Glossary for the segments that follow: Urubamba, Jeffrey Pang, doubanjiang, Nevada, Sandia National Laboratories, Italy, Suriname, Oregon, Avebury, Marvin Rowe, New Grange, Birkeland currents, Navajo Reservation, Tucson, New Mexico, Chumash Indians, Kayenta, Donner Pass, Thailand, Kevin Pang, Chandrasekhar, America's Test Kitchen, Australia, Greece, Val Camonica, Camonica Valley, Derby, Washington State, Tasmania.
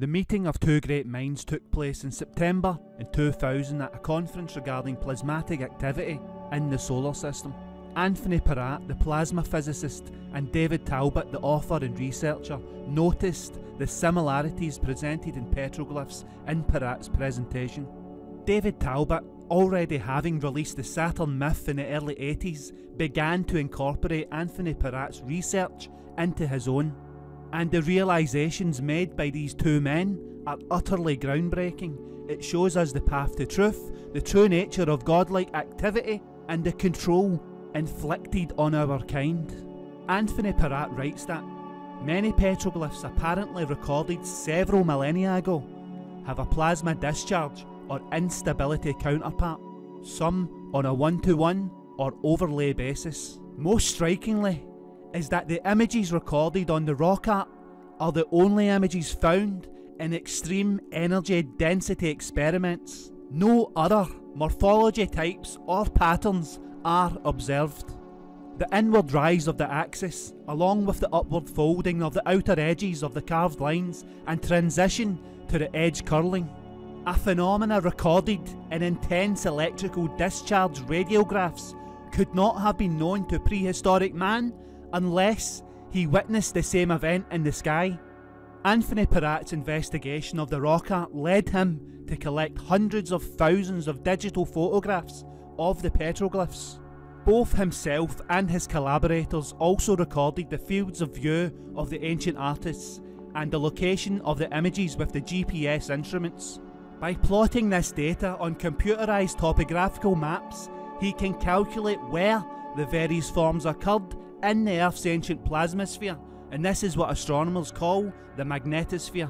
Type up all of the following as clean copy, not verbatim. The meeting of two great minds took place in September in 2000 at a conference regarding plasmatic activity in the solar system. Anthony Peratt, the plasma physicist, and David Talbott, the author and researcher, noticed the similarities presented in petroglyphs in Peratt's presentation. David Talbott, already having released the Saturn myth in the early 80s, began to incorporate Anthony Peratt's research into his own, and the realisations made by these two men are utterly groundbreaking. It shows us the path to truth, the true nature of godlike activity, and the control inflicted on our kind. Anthony Peratt writes that many petroglyphs apparently recorded several millennia ago have a plasma discharge or instability counterpart, some on a one-to-one or overlay basis. Most strikingly is that the images recorded on the rock art are the only images found in extreme energy density experiments. No other morphology types or patterns are observed. The inward rise of the axis, along with the upward folding of the outer edges of the carved lines and transition to the edge curling, a phenomena recorded in intense electrical discharge radiographs, could not have been known to prehistoric man unless he witnessed the same event in the sky. Anthony Peratt's investigation of the rock art led him to collect hundreds of thousands of digital photographs of the petroglyphs. Both himself and his collaborators also recorded the fields of view of the ancient artists and the location of the images with the GPS instruments. By plotting this data on computerised topographical maps, he can calculate where the various forms occurred in the Earth's ancient plasmasphere, and this is what astronomers call the magnetosphere.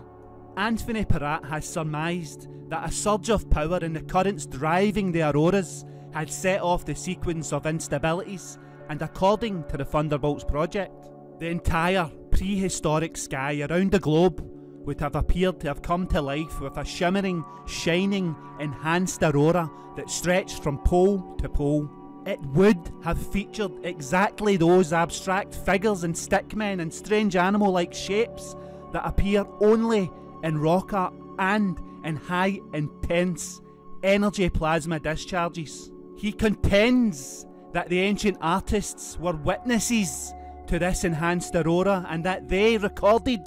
Anthony Peratt has surmised that a surge of power in the currents driving the auroras had set off the sequence of instabilities, and according to the Thunderbolts project, the entire prehistoric sky around the globe would have appeared to have come to life with a shimmering, shining, enhanced aurora that stretched from pole to pole. It would have featured exactly those abstract figures and stickmen and strange animal-like shapes that appear only in rock art and in high, intense energy plasma discharges. He contends that the ancient artists were witnesses to this enhanced aurora and that they recorded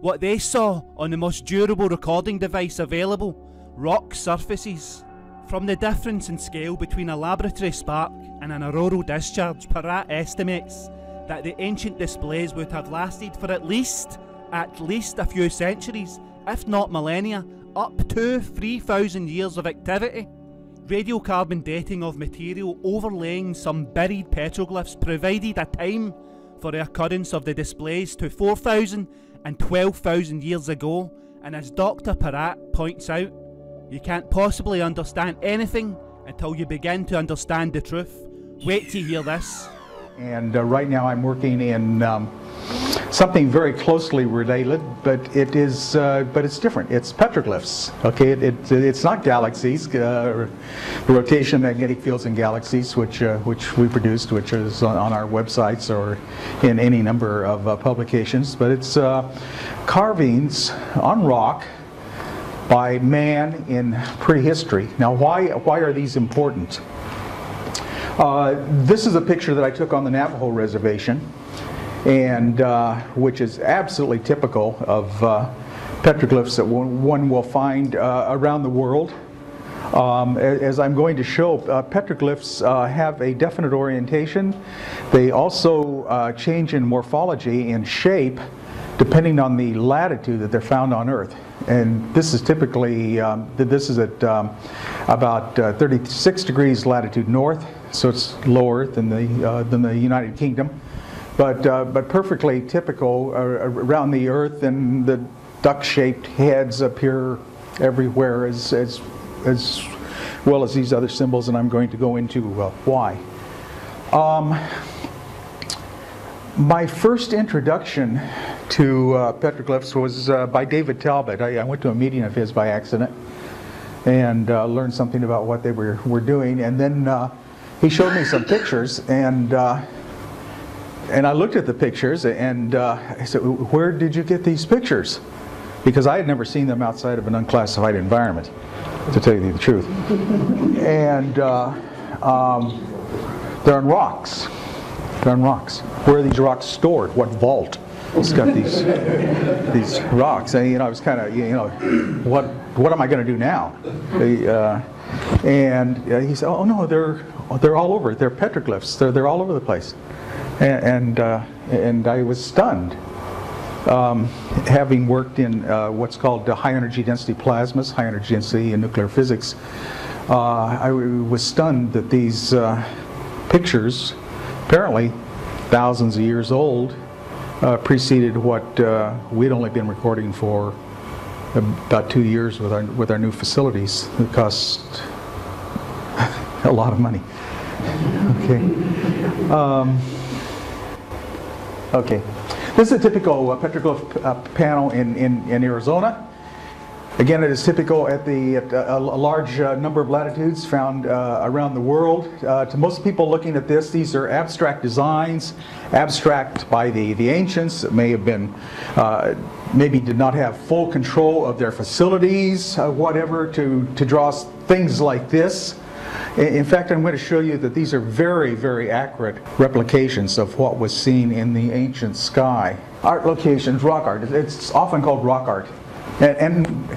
what they saw on the most durable recording device available, rock surfaces. From the difference in scale between a laboratory spark and an auroral discharge, Peratt estimates that the ancient displays would have lasted for at least a few centuries, if not millennia, up to 3,000 years of activity. Radiocarbon dating of material overlaying some buried petroglyphs provided a time for the occurrence of the displays to 4,000 and 12,000 years ago, and as Dr. Peratt points out, you can't possibly understand anything until you begin to understand the truth. Wait till you hear this. And right now I'm working in something very closely related, but it is, but it's different. It's petroglyphs. Okay, it's not galaxies, rotation, magnetic fields, and galaxies, which we produced, which is on our websites or in any number of publications. But it's carvings on rock by man in prehistory. Now, why are these important? This is a picture that I took on the Navajo Reservation, and which is absolutely typical of petroglyphs that one will find around the world. As I'm going to show, petroglyphs have a definite orientation. They also change in morphology and shape depending on the latitude that they're found on Earth. And this is typically, this is at about 36 degrees latitude north, so it's lower than the United Kingdom, but perfectly typical around the Earth, and the duck-shaped heads appear everywhere as well as these other symbols, and I'm going to go into why. My first introduction to petroglyphs was by David Talbott. I went to a meeting of his by accident and learned something about what they were doing, and then he showed me some pictures, and I looked at the pictures, and I said, "Where did you get these pictures?" because I had never seen them outside of an unclassified environment, to tell you the truth. And they're on rocks. They're on rocks. Where are these rocks stored? What vault? It's got these rocks, and I was kind of, what am I going to do now? And he said, oh no, they're all over. They're petroglyphs. They're all over the place, and I was stunned. Having worked in what's called high energy density plasmas, high energy density in nuclear physics, I was stunned that these pictures, apparently thousands of years old, preceded what we'd only been recording for about 2 years with our new facilities. It cost a lot of money. Okay. Okay. This is a typical petroglyph panel in Arizona. Again, it is typical at a large number of latitudes found around the world. To most people looking at this, these are abstract designs, abstract by the ancients. It may have been, maybe did not have full control of their facilities, whatever, to draw things like this. In fact, I'm going to show you that these are very, very accurate replications of what was seen in the ancient sky. Art locations, rock art. It's often called rock art. And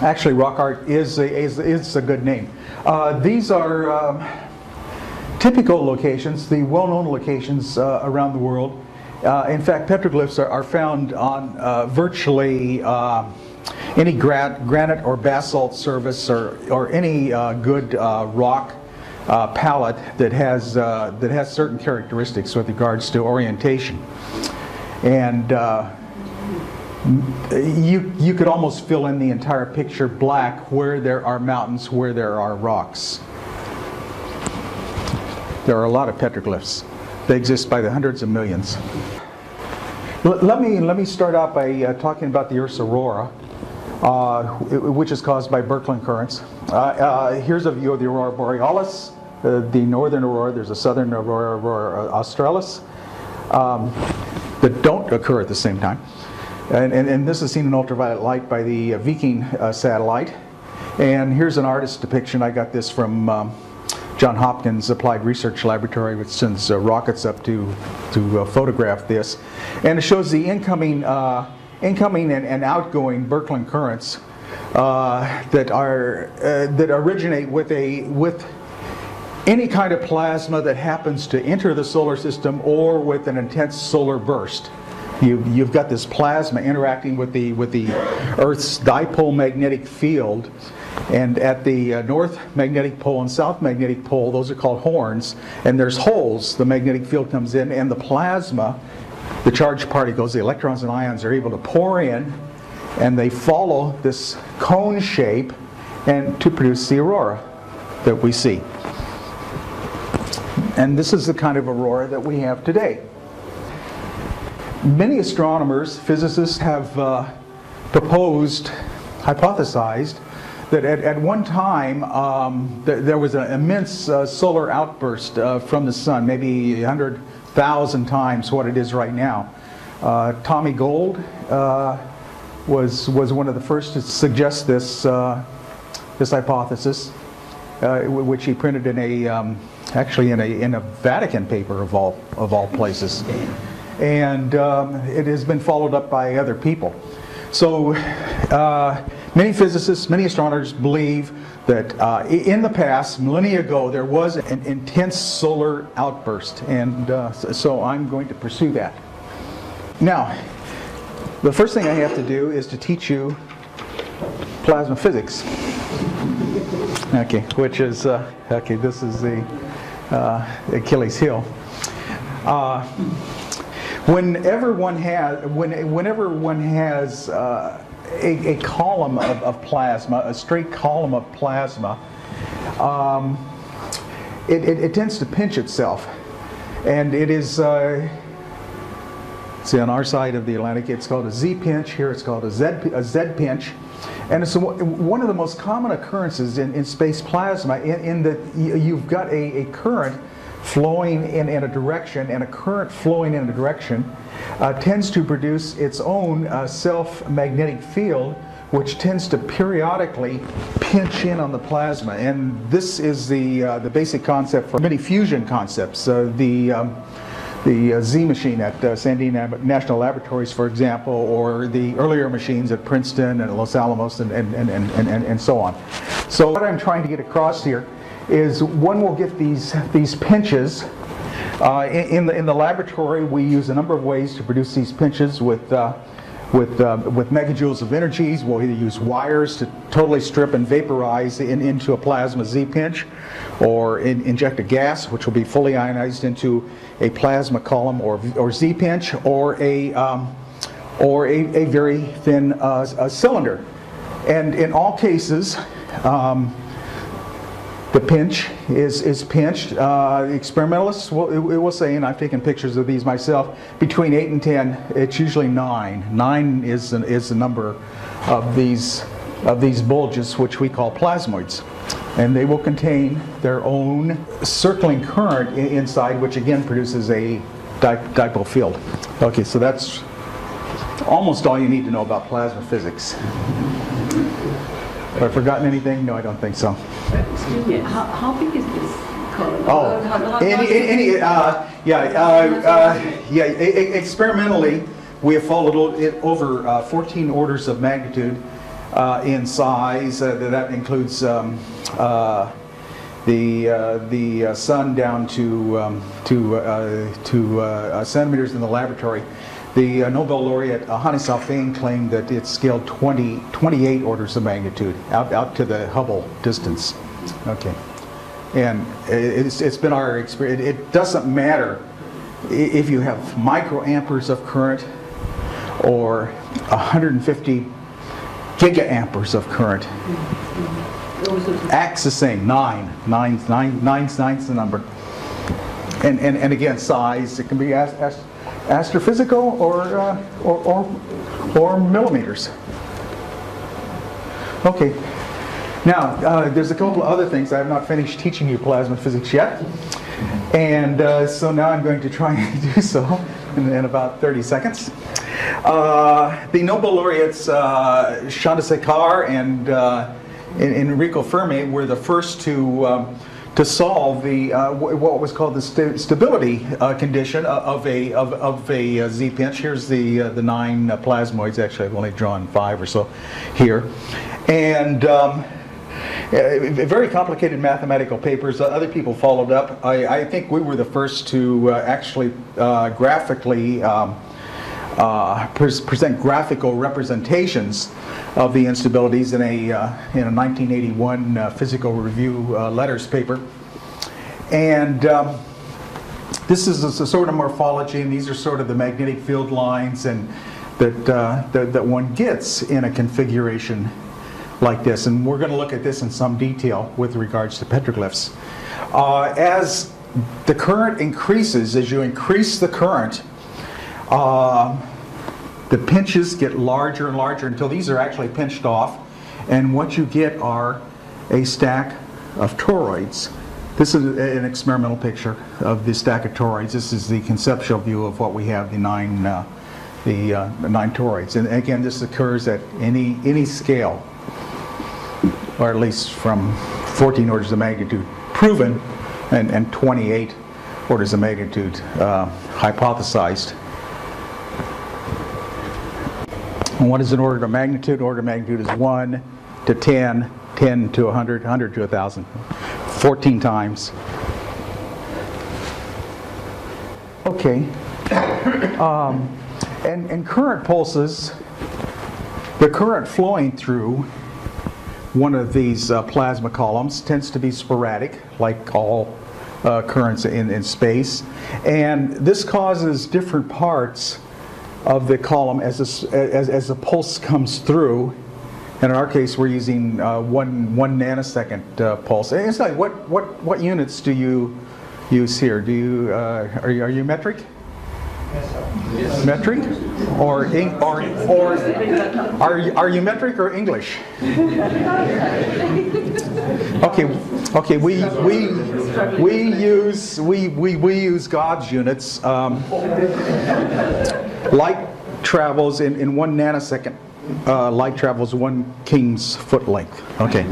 actually, rock art is a good name. These are typical locations, the well-known locations around the world. In fact, petroglyphs are found on virtually any granite or basalt surface, or any good rock palette that has certain characteristics with regards to orientation. And you could almost fill in the entire picture black where there are mountains, where there are rocks. There are a lot of petroglyphs. They exist by the hundreds of millions. Let me start out by talking about the Earth's aurora, which is caused by Birkeland currents. Here's a view of the aurora borealis, the northern aurora. There's a southern aurora, aurora australis, that don't occur at the same time. And this is seen in ultraviolet light by the Viking satellite. And here's an artist's depiction. I got this from John Hopkins Applied Research Laboratory, which sends rockets up to photograph this. And it shows the incoming and outgoing Birkeland currents that originate with any kind of plasma that happens to enter the solar system, or with an intense solar burst. You've got this plasma interacting with the Earth's dipole magnetic field, and at the north magnetic pole and south magnetic pole, those are called horns, and there's holes. The magnetic field comes in, and the plasma, the charged particles, the electrons and ions, are able to pour in, and they follow this cone shape and to produce the aurora that we see. And this is the kind of aurora that we have today. Many astronomers, physicists, have hypothesized, that at one time there was an immense solar outburst from the sun, maybe 100,000 times what it is right now. Tommy Gold was one of the first to suggest this this hypothesis, which he printed in a actually in a Vatican paper of all places. And it has been followed up by other people. So many physicists, many astronomers believe that in the past, millennia ago, there was an intense solar outburst, and so I'm going to pursue that. Now, the first thing I have to do is to teach you plasma physics. Okay, which is, okay, this is the Achilles heel. Whenever one has a column of plasma, a straight column of plasma, it tends to pinch itself, and it is see, on our side of the Atlantic it's called a Z-pinch. Here it's called a Z-pinch, and it's one of the most common occurrences in space plasma, in that you've got a current flowing in a direction, and a current flowing in a direction, tends to produce its own self-magnetic field, which tends to periodically pinch in on the plasma. And this is the basic concept for many fusion concepts. The Z machine at Sandia National Laboratories, for example, or the earlier machines at Princeton and Los Alamos and so on. So what I'm trying to get across here is one will get these pinches. In the laboratory, we use a number of ways to produce these pinches with megajoules of energies. We'll either use wires to totally strip and vaporize into a plasma Z-pinch, or inject a gas, which will be fully ionized into a plasma column or Z-pinch, or a very thin a cylinder. And in all cases, the pinch is pinched. Experimentalists, will say, and I've taken pictures of these myself, between 8 and 10, it's usually 9. 9 is the number of these bulges, which we call plasmoids. And they will contain their own circling current inside, which again produces a dipole field. Okay, so that's almost all you need to know about plasma physics. Have I forgotten anything? No, I don't think so. Excuse me, how big is this column? Oh, experimentally, we have followed it over 14 orders of magnitude in size. That includes the sun down to centimeters in the laboratory. The Nobel laureate Hani Salfin claimed that it scaled 28 orders of magnitude out to the Hubble distance. Okay, and it's been our experience. It doesn't matter if you have microamperes of current or 150 gigaamperes of current. Acts the same. Nine's the number. And again, size. It can be astrophysical or millimeters. Okay, now there's a couple of other things. I have not finished teaching you plasma physics yet, and so now I'm going to try and do so in about 30 seconds. The Nobel laureates Chandrasekhar and Enrico Fermi were the first to solve the what was called the stability condition of a Z-pinch. Here's the 9 plasmoids. Actually, I've only drawn 5 or so here, and very complicated mathematical papers. Other people followed up. I think we were the first to actually graphically present graphical representations of the instabilities in a 1981 Physical Review letters paper. And this is a sort of morphology, and these are sort of the magnetic field lines and that one gets in a configuration like this. And we're going to look at this in some detail with regards to petroglyphs. As the current increases, as you increase the current, the pinches get larger and larger until these are actually pinched off, and what you get are a stack of toroids. This is an experimental picture of the stack of toroids. This is the conceptual view of what we have, the nine toroids. And again, this occurs at any scale, or at least from 14 orders of magnitude proven and 28 orders of magnitude hypothesized. And what is an order of magnitude? Order of magnitude is 1 to 10, 10 to 100, 100 to 1,000, 14 times. Okay. And current pulses, the current flowing through one of these plasma columns tends to be sporadic, like all currents in space. And this causes different parts of the column as the pulse comes through, and in our case we're using one nanosecond pulse. It's like, what units do you use here? Do you are you metric? Yes, sir. Yes. Metric? or are you metric or English? Okay. We use God's units. Light travels in 1 nanosecond. Light travels 1 king's foot length. Okay.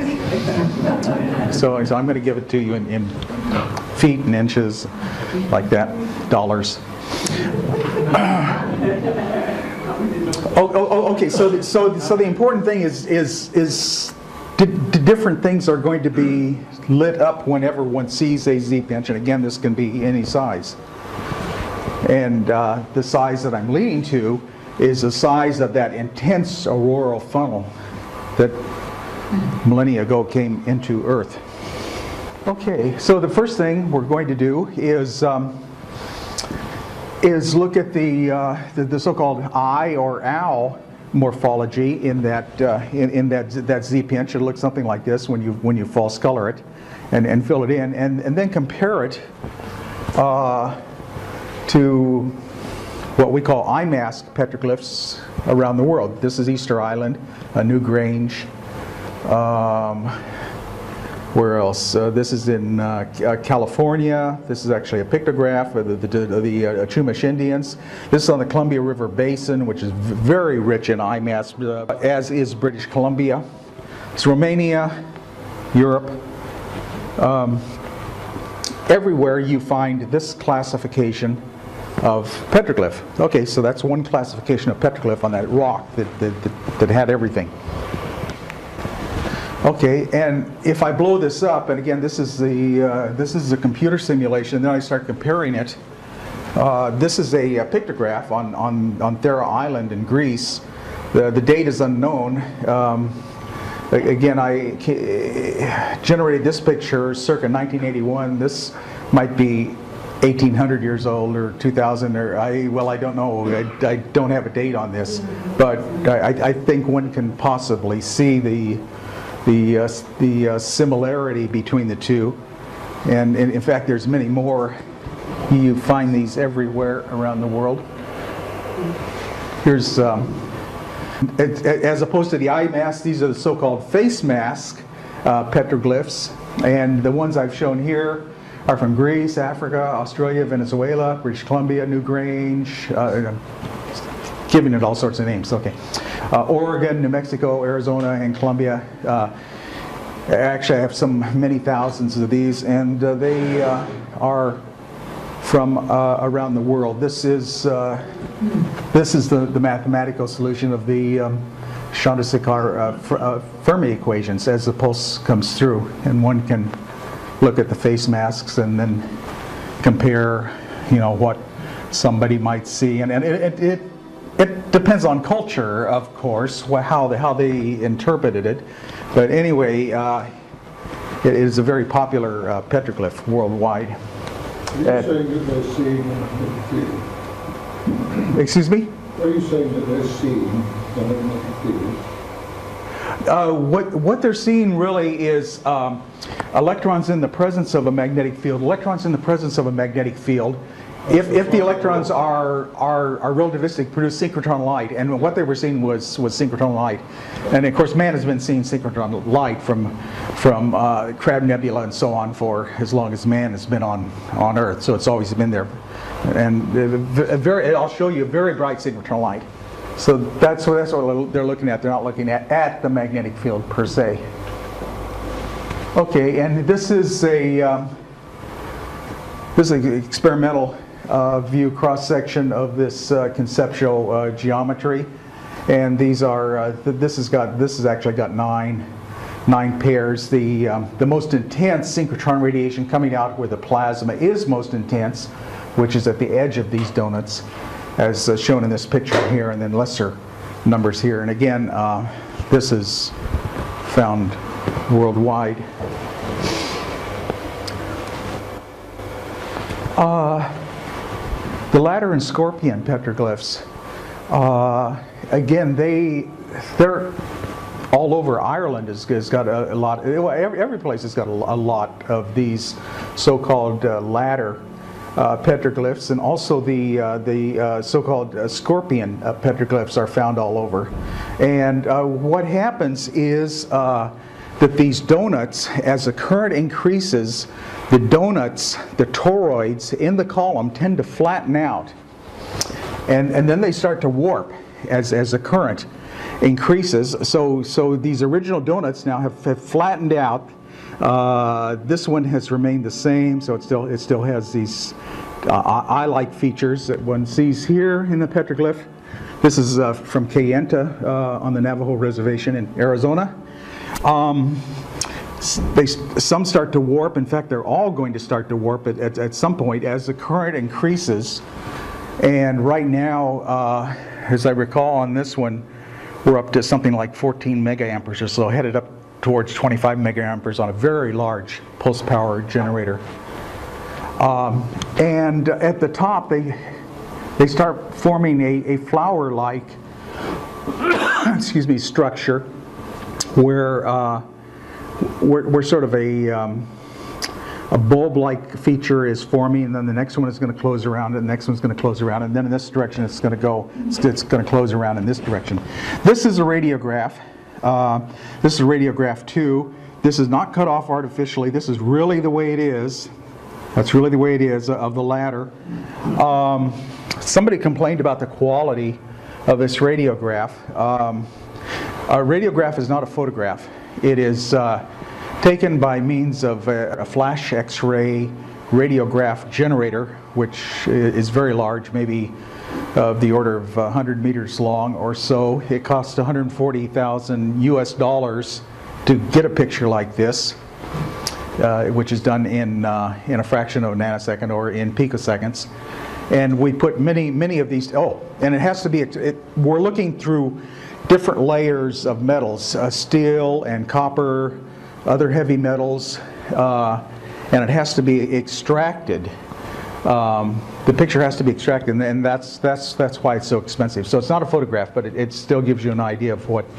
So I'm going to give it to you in feet and inches, like that, dollars. Okay. So the important thing is different things are going to be lit up whenever one sees a Z-pinch, and again, this can be any size. And the size that I'm leaning to is the size of that intense auroral funnel that millennia ago came into Earth. Okay, so the first thing we're going to do is look at the so-called eye or owl morphology in that Z-pinch. It'll look something like this when you false color it and fill it in, and then compare it to what we call eye mask petroglyphs around the world. This is Easter Island, New Grange. Where else? This is in California. This is actually a pictograph of the Chumash Indians. This is on the Columbia River Basin, which is very rich in eye mass, as is British Columbia. It's Romania, Europe. Everywhere you find this classification of petroglyph. Okay, so that's one classification of petroglyph on that rock that had everything. Okay, and if I blow this up, and again, this is a computer simulation, and then I start comparing it. This is a pictograph on Thera Island in Greece. The date is unknown. Again, I generated this picture circa 1981. This might be 1800 years old or 2000, or I don't know. I don't have a date on this, but I think one can possibly see the similarity between the two, and in fact there's many more. You find these everywhere around the world. Here's as opposed to the eye mask, these are the so-called face mask petroglyphs, and the ones I've shown here are from Greece, Africa, Australia, Venezuela, British Columbia, New Grange, giving it all sorts of names. Okay. Oregon, New Mexico, Arizona, and Colombia. Actually, I have many thousands of these, and they are from around the world. This is the mathematical solution of the Chandrasekhar Fermi equations as the pulse comes through, and one can look at the face masks and then compare, what somebody might see, and it depends on culture, of course, how they interpreted it. But anyway, it is a very popular petroglyph worldwide. Are you saying that they're seeing and feel? Excuse me? Are you saying that they're seeing and feel? What they're seeing really is electrons in the presence of a magnetic field. Electrons in the presence of a magnetic field. If the electrons are relativistic, produce synchrotron light, and what they were seeing was synchrotron light, and of course man has been seeing synchrotron light from Crab Nebula and so on for as long as man has been on Earth, so it's always been there. And I'll show you a very bright synchrotron light. So that's what they're looking at. They're not looking at the magnetic field per se. Okay, and this is an experimental view cross section of this conceptual geometry, and these are this has actually got nine pairs. The most intense synchrotron radiation coming out where the plasma is most intense, which is at the edge of these donuts, as shown in this picture here, and then lesser numbers here. And again, this is found worldwide. The Ladder and Scorpion petroglyphs, again, they're all over. Ireland has got a lot. Every place has got a lot of these so-called ladder petroglyphs, and also the so-called scorpion petroglyphs are found all over. And what happens is that these donuts, as the current increases, the donuts, the toroids in the column tend to flatten out, and then they start to warp as the current increases. So these original donuts now have flattened out. This one has remained the same, so it still has these eye-like features that one sees here in the petroglyph. This is from Kayenta on the Navajo Reservation in Arizona. Some start to warp. In fact, they're all going to start to warp at some point as the current increases. And right now, as I recall on this one, we're up to something like 14 mega amperes or so, headed up towards 25 mega amperes on a very large pulse power generator. And at the top, they start forming a flower-like, excuse me, structure, where sort of a bulb-like feature is forming, and then the next one is going to close around, and the next one's going to close around, and then in this direction it's going to go, it's going to close around in this direction. This is a radiograph. This is radiograph 2. This is not cut off artificially. This is really the way it is. That's really the way it is of the ladder. Somebody complained about the quality of this radiograph. A radiograph is not a photograph. It is taken by means of a flash X-ray radiograph generator, which is very large, maybe of the order of 100 meters long or so. It costs $140,000 to get a picture like this, which is done in a fraction of a nanosecond or in picoseconds. And we put many of these. Oh, and it has to be. We're looking through different layers of metals, steel and copper, other heavy metals, and it has to be extracted. The picture has to be extracted, and that's why it's so expensive. So it's not a photograph, but it still gives you an idea of what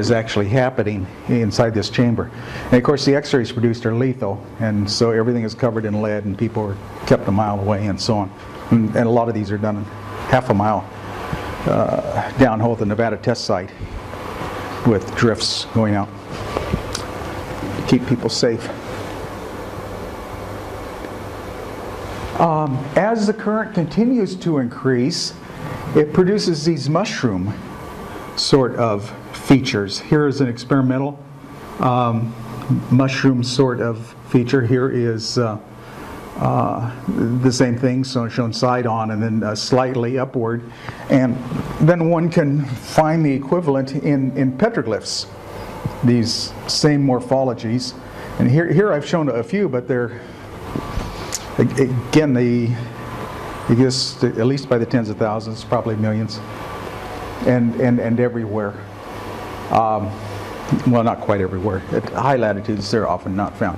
is actually happening inside this chamber. And of course, the X-rays produced are lethal, and so everything is covered in lead, and people are kept a mile away, and so on. And a lot of these are done half a mile downhole at the Nevada test site, with drifts going out to keep people safe. As the current continues to increase, it produces these mushroom sort of features. Here is an experimental mushroom sort of feature. Here is the same thing, so shown side on and then slightly upward. And then one can find the equivalent in petroglyphs, these same morphologies. And here I've shown a few, but they're, again, they exist at least by the tens of thousands, probably millions, and everywhere. Well, not quite everywhere. At high latitudes, they're often not found.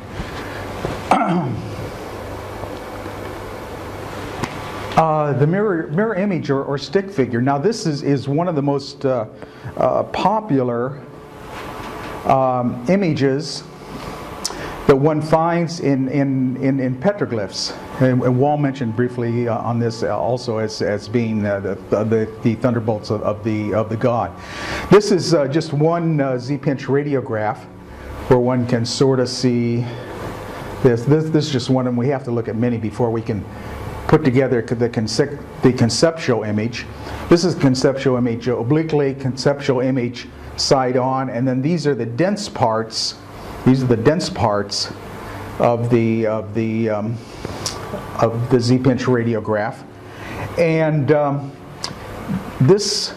The mirror image or stick figure. Now, this is one of the most popular images that one finds in petroglyphs. And Wall mentioned briefly on this also as being the thunderbolts of the god. This is just one Z-pinch radiograph where one can sort of see this. This is just one, and we have to look at many before we can put together the conceptual image. This is conceptual image obliquely, conceptual image side on, and then these are the dense parts. These are the dense parts of the Z-pinch radiograph, and this,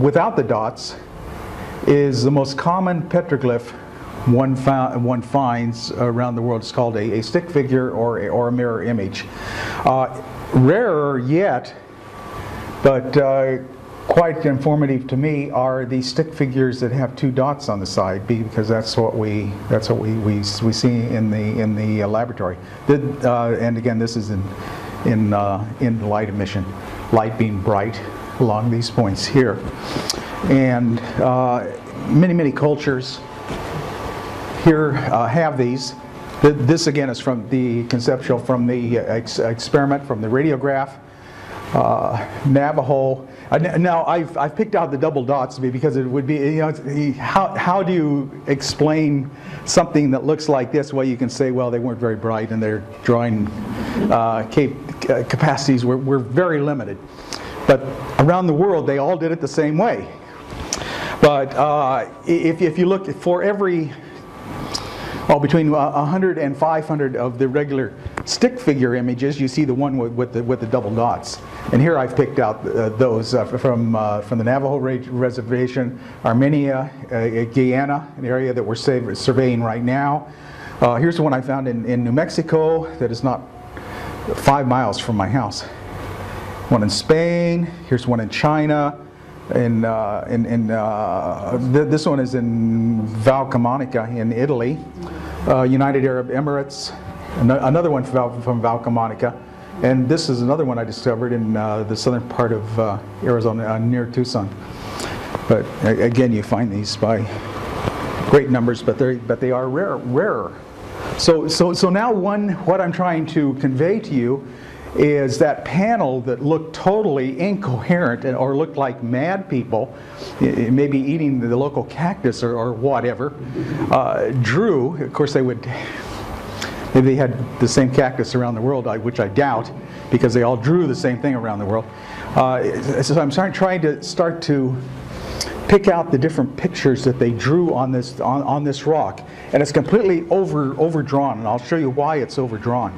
without the dots, is the most common petroglyph one finds around the world. It's called a stick figure or a mirror image. Rarer yet, but quite informative to me, are the stick figures that have two dots on the side, because that's what we see in the laboratory. And again, this is in light emission, light being bright along these points here, and many cultures here have these. This again is from the conceptual, from the experiment, from the radiograph. Navajo. Now I've picked out the double dots because it would be, you know, it's, how do you explain something that looks like this? Well, you can say, well, they weren't very bright and their drawing capacities were very limited. But around the world, they all did it the same way. But if you look for every, well, between 100 and 500 of the regular stick figure images, you see the one with the double dots. And here I've picked out those from the Navajo Reservation, Armenia, Guyana, an area that we're surveying right now. Here's the one I found in New Mexico that is not 5 miles from my house. One in Spain. Here's one in China. And this one is in Val Camonica in Italy, United Arab Emirates. Another one from Val Camonica, and this is another one I discovered in the southern part of Arizona, near Tucson. But again, you find these by great numbers, but they are rarer. So now what I'm trying to convey to you is that panel that looked totally incoherent or looked like mad people, maybe eating the local cactus or whatever, drew. Of course, they would. Maybe they had the same cactus around the world, which I doubt, because they all drew the same thing around the world. So I'm trying to pick out the different pictures that they drew on this rock, and it's completely overdrawn, and I'll show you why it's overdrawn.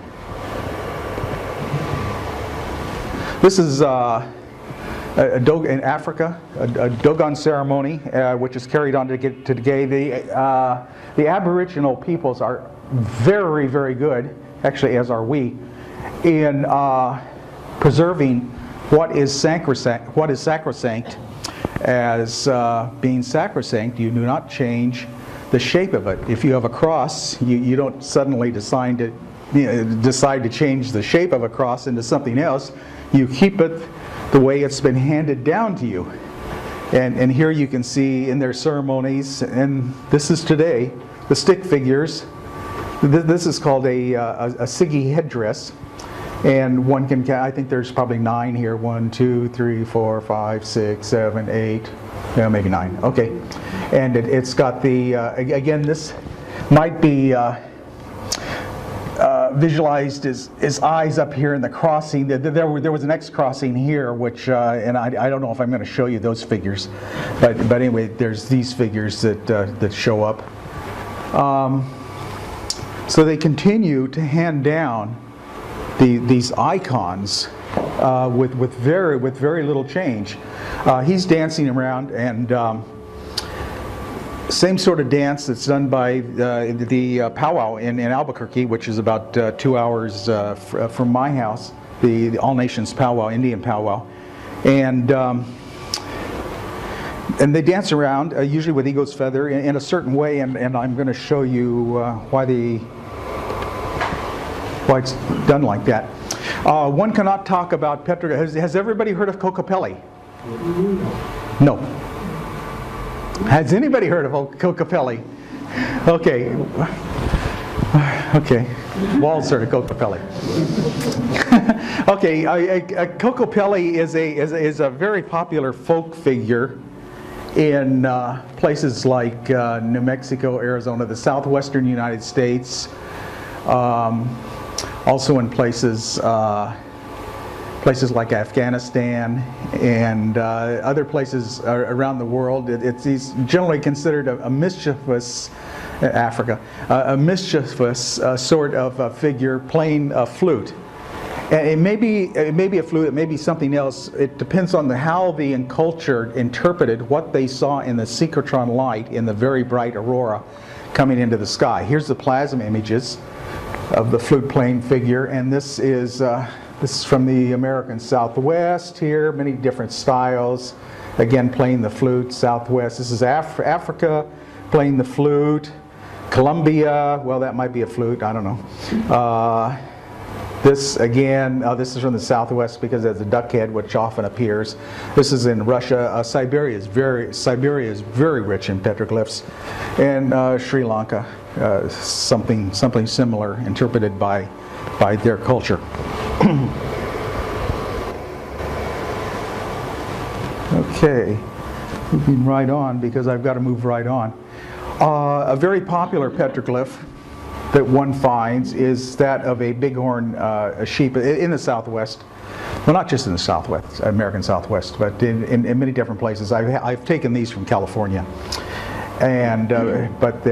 This is in Africa, a Dogon ceremony, which is carried on to today. The Aboriginal peoples are very, very good, actually, as are we, in preserving what is sacrosanct as being sacrosanct. You do not change the shape of it. If you have a cross, you don't suddenly decide to change the shape of a cross into something else. You keep it the way it's been handed down to you. And here you can see in their ceremonies, and this is today, the stick figures. This is called a Sigi headdress. And one can, I think there's probably 9 here. 1, 2, 3, 4, 5, 6, 7, 8. No, maybe 9. Okay. And it's got the, again, this might be visualized as eyes up here in the crossing. There was an X crossing here, which and I don't know if I'm going to show you those figures, but anyway, there's these figures that show up. So they continue to hand down these icons with very little change. He's dancing around and. Same sort of dance that's done by the powwow in Albuquerque, which is about 2 hours from my house, the All Nations powwow, Indian powwow. And they dance around, usually with eagle's feather, in a certain way, and I'm going to show you why it's done like that. One cannot talk about Petra. Has everybody heard of Cocopelli? No. Has anybody heard of Cocopelli? Okay. Okay. Walls heard of Cocopelli. Okay. Cocopelli is a very popular folk figure in places like New Mexico, Arizona, the southwestern United States, also in places like Afghanistan and other places around the world. It's generally considered a mischievous, Africa, a mischievous sort of a figure playing a flute. And it may be a flute, it may be something else. It depends on how the enculture interpreted what they saw in the synchrotron light in the very bright aurora coming into the sky. Here's the plasma images of the flute playing figure, and this is from the American Southwest here, many different styles. Again, playing the flute, Southwest. This is Africa, playing the flute. Colombia, well, that might be a flute, I don't know. This again, this is from the southwest because there's a duck head which often appears. This is in Russia. Siberia is very rich in petroglyphs, and Sri Lanka, something similar interpreted by their culture. Okay, moving right on because I've got to move right on. A very popular petroglyph that one finds is that of a bighorn sheep in the Southwest. Well, not just in the Southwest, American Southwest, but in many different places. I've taken these from California, and but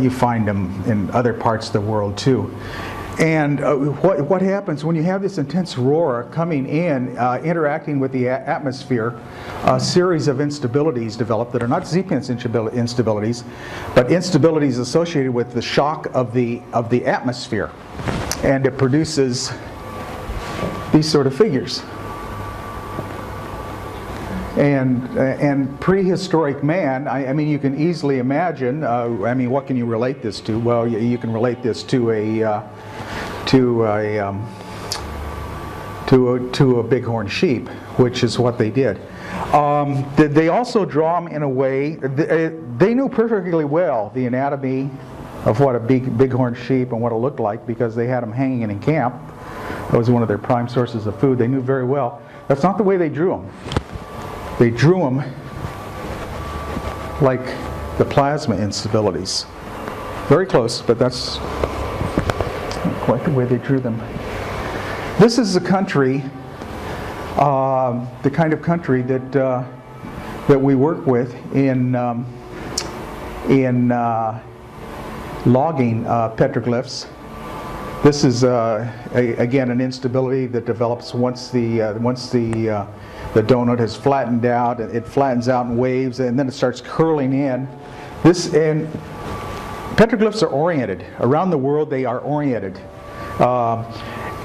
you find them in other parts of the world too. And what happens when you have this intense aurora coming in, interacting with the atmosphere, a series of instabilities develop that are not Z-pinch instabilities, but instabilities associated with the shock of the atmosphere. And it produces these sort of figures. And prehistoric man, I mean, you can easily imagine. I mean, what can you relate this to? Well, you can relate this to a bighorn sheep, which is what they did. They also draw them in a way. They knew perfectly well the anatomy of what a bighorn sheep and what it looked like because they had them hanging in camp. That was one of their prime sources of food. They knew very well. That's not the way they drew them. They drew them like the plasma instabilities. Very close, but that's not quite the way they drew them. This is a country, the kind of country that we work with in logging petroglyphs. This is again an instability that develops once the donut has flattened out. It flattens out in waves, and then it starts curling in. And petroglyphs are oriented around the world. They are oriented,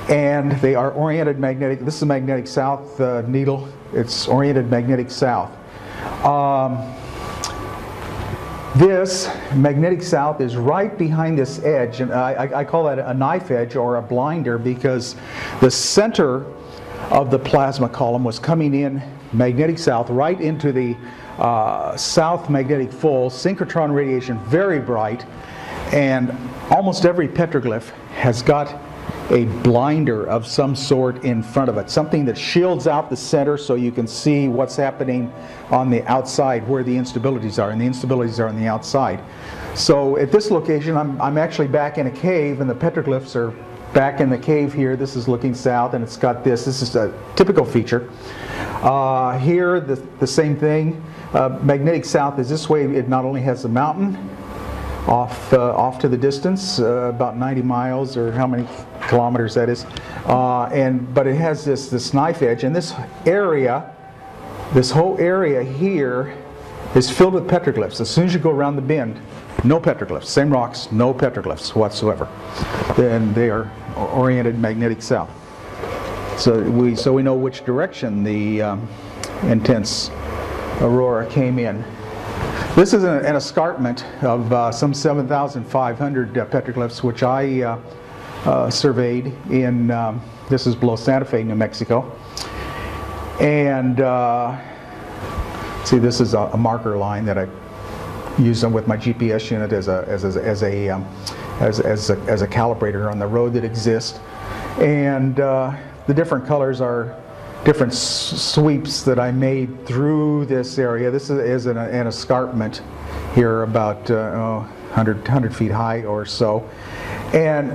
and they are oriented magnetic. This is a magnetic south needle. It's oriented magnetic south. This magnetic south is right behind this edge, and I call that a knife edge or a blinder because the center of the plasma column was coming in magnetic south right into the south magnetic full, synchrotron radiation very bright, and almost every petroglyph has got a blinder of some sort in front of it, something that shields out the center so you can see what's happening on the outside where the instabilities are, and the instabilities are on the outside. So at this location I'm actually back in a cave and the petroglyphs are back in the cave here. This is looking south and it's got this. This is a typical feature. Here the same thing. Magnetic south is this way. It not only has the mountain off to the distance, about 90 miles or how many kilometers that is, but it has this knife edge, and this area, this whole area here is filled with petroglyphs. As soon as you go around the bend, no petroglyphs, same rocks, no petroglyphs whatsoever. Then they are oriented magnetic south. So we know which direction the intense aurora came in. This is an escarpment of some 7,500 petroglyphs, which I surveyed in, this is below Santa Fe, New Mexico. And see, this is a marker line that I used with my GPS unit as a calibrator on the road that exists. And the different colors are different sweeps that I made through this area. This is an escarpment here about 100 feet high or so. And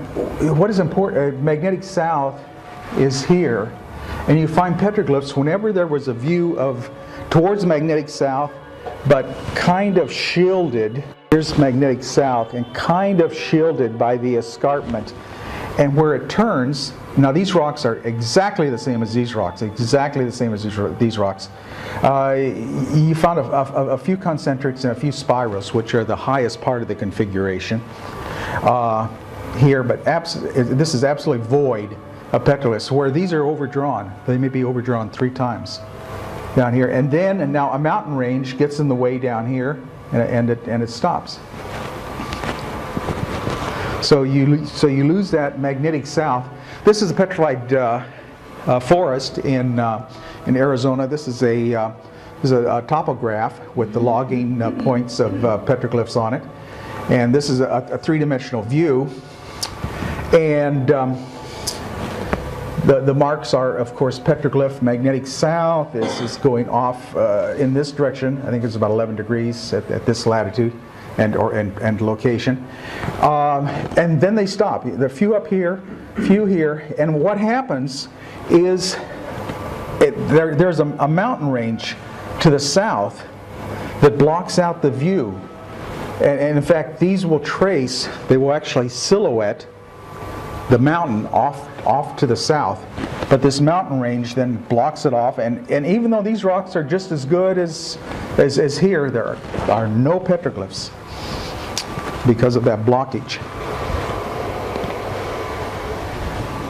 what is important, magnetic south is here. And you find petroglyphs whenever there was a view of towards magnetic south, but kind of shielded. Here's magnetic south and kind of shielded by the escarpment. And where it turns, now these rocks are exactly the same as these rocks, exactly the same as these rocks. You found a few concentrics and a few spirals, which are the highest part of the configuration here, but this is absolutely void of petroglyphs, where these are overdrawn. They may be overdrawn 3 times down here. And now a mountain range gets in the way down here, and it stops. So you lose that magnetic south. This is a petrified forest in Arizona. This is a topograph with the logging points of petroglyphs on it, and this is a three-dimensional view. And the marks are, of course, petroglyph magnetic south. This is going off in this direction. I think it's about 11 degrees at this latitude and location. And then they stop. There are a few up here, few here. And what happens is there's a mountain range to the south that blocks out the view. And in fact, these will trace, they will actually silhouette the mountain off to the south, but this mountain range then blocks it off, and even though these rocks are just as good as here, there are no petroglyphs because of that blockage.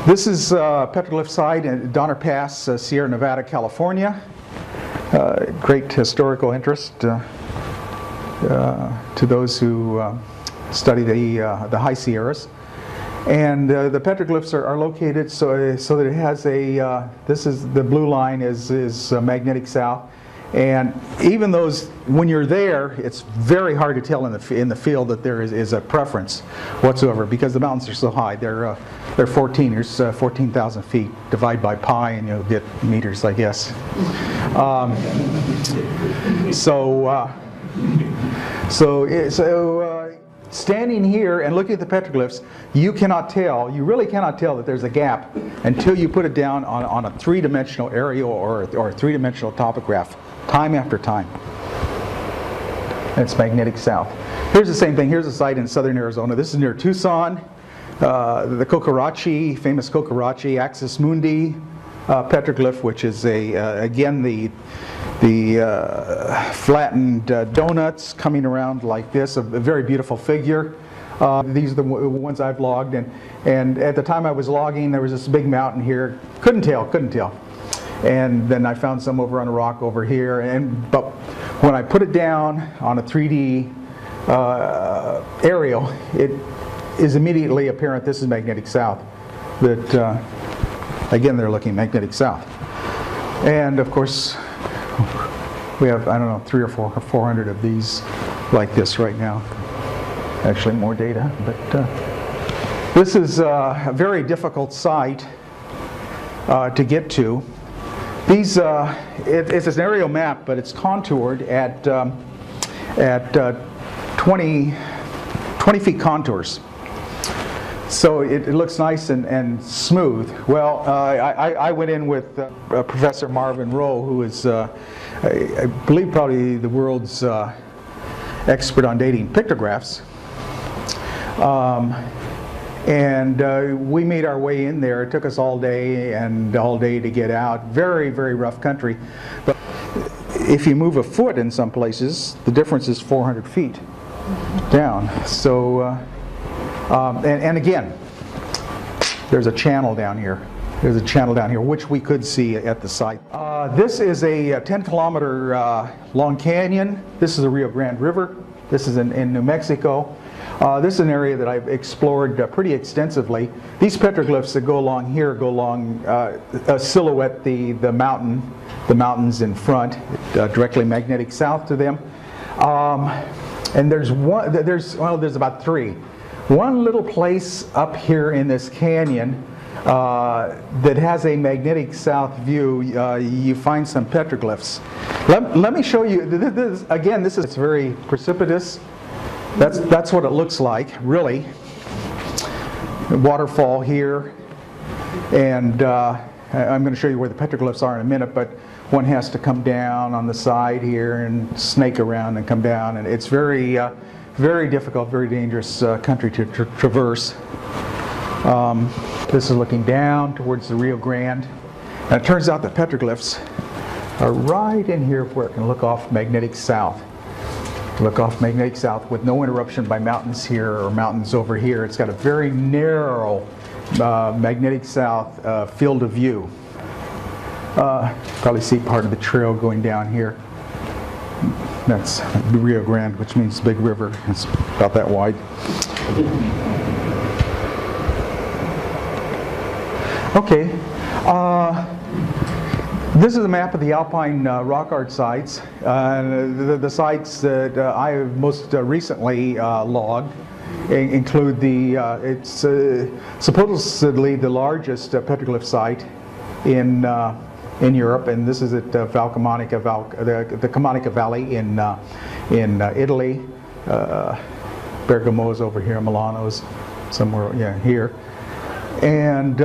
This is petroglyph site in Donner Pass, Sierra Nevada, California. Great historical interest to those who study the high Sierras. And the petroglyphs are located so that it has a, this is, the blue line is magnetic south. And even those, when you're there, it's very hard to tell in the field that there is a preference whatsoever, because the mountains are so high. They're 14,000 feet. Divide by pi and you'll get meters, I guess. Standing here and looking at the petroglyphs, you cannot tell, you really cannot tell that there's a gap until you put it down on a three-dimensional aerial or a three-dimensional topograph, time after time. And it's magnetic south. Here's the same thing. Here's a site in southern Arizona. This is near Tucson. The Cocorachi, famous Cocorachi, Axis Mundi petroglyph, which is again the flattened donuts coming around like this, a very beautiful figure. These are the ones I've logged, and at the time I was logging, there was this big mountain here. Couldn't tell. And then I found some over on a rock over here, but when I put it down on a 3D aerial, it is immediately apparent this is magnetic south. That, again, they're looking magnetic south. And of course, we have, I don't know, 300 or 400 of these like this right now. Actually, more data. But this is a very difficult site to get to. These, it's an aerial map, but it's contoured at 20 feet contours. So it looks nice and smooth. Well, I went in with Professor Marvin Rowe, who is, I believe, probably the world's expert on dating pictographs. We made our way in there. It took us all day to get out. Very, very rough country. But if you move a foot in some places, the difference is 400 feet down. So. And again, there's a channel down here. There's a channel down here, which we could see at the site. This is a 10-kilometer long canyon. This is the Rio Grande River. This is in New Mexico. This is an area that I've explored pretty extensively. These petroglyphs that go along here go along, silhouette the mountains in front, directly magnetic south to them. And there's about three. One little place up here in this canyon that has a magnetic south view, you find some petroglyphs. Let me show you. This is very precipitous. That's what it looks like, really. Waterfall here, and I'm going to show you where the petroglyphs are in a minute, but one has to come down on the side here and snake around and come down, and it's very very difficult, very dangerous country to traverse. This is looking down towards the Rio Grande. And it turns out the petroglyphs are right in here where it can look off magnetic south. Look off magnetic south with no interruption by mountains here or mountains over here. It's got a very narrow magnetic south field of view. Probably see part of the trail going down here. That's the Rio Grande, which means big river. It's about that wide. Okay. This is a map of the Alpine rock art sites, the sites that I have most recently logged. Include the, it's supposedly the largest petroglyph site in Europe, and this is at Val Camonica, the Camonica Valley in Italy. Bergamo's over here, Milano's somewhere, yeah, here. And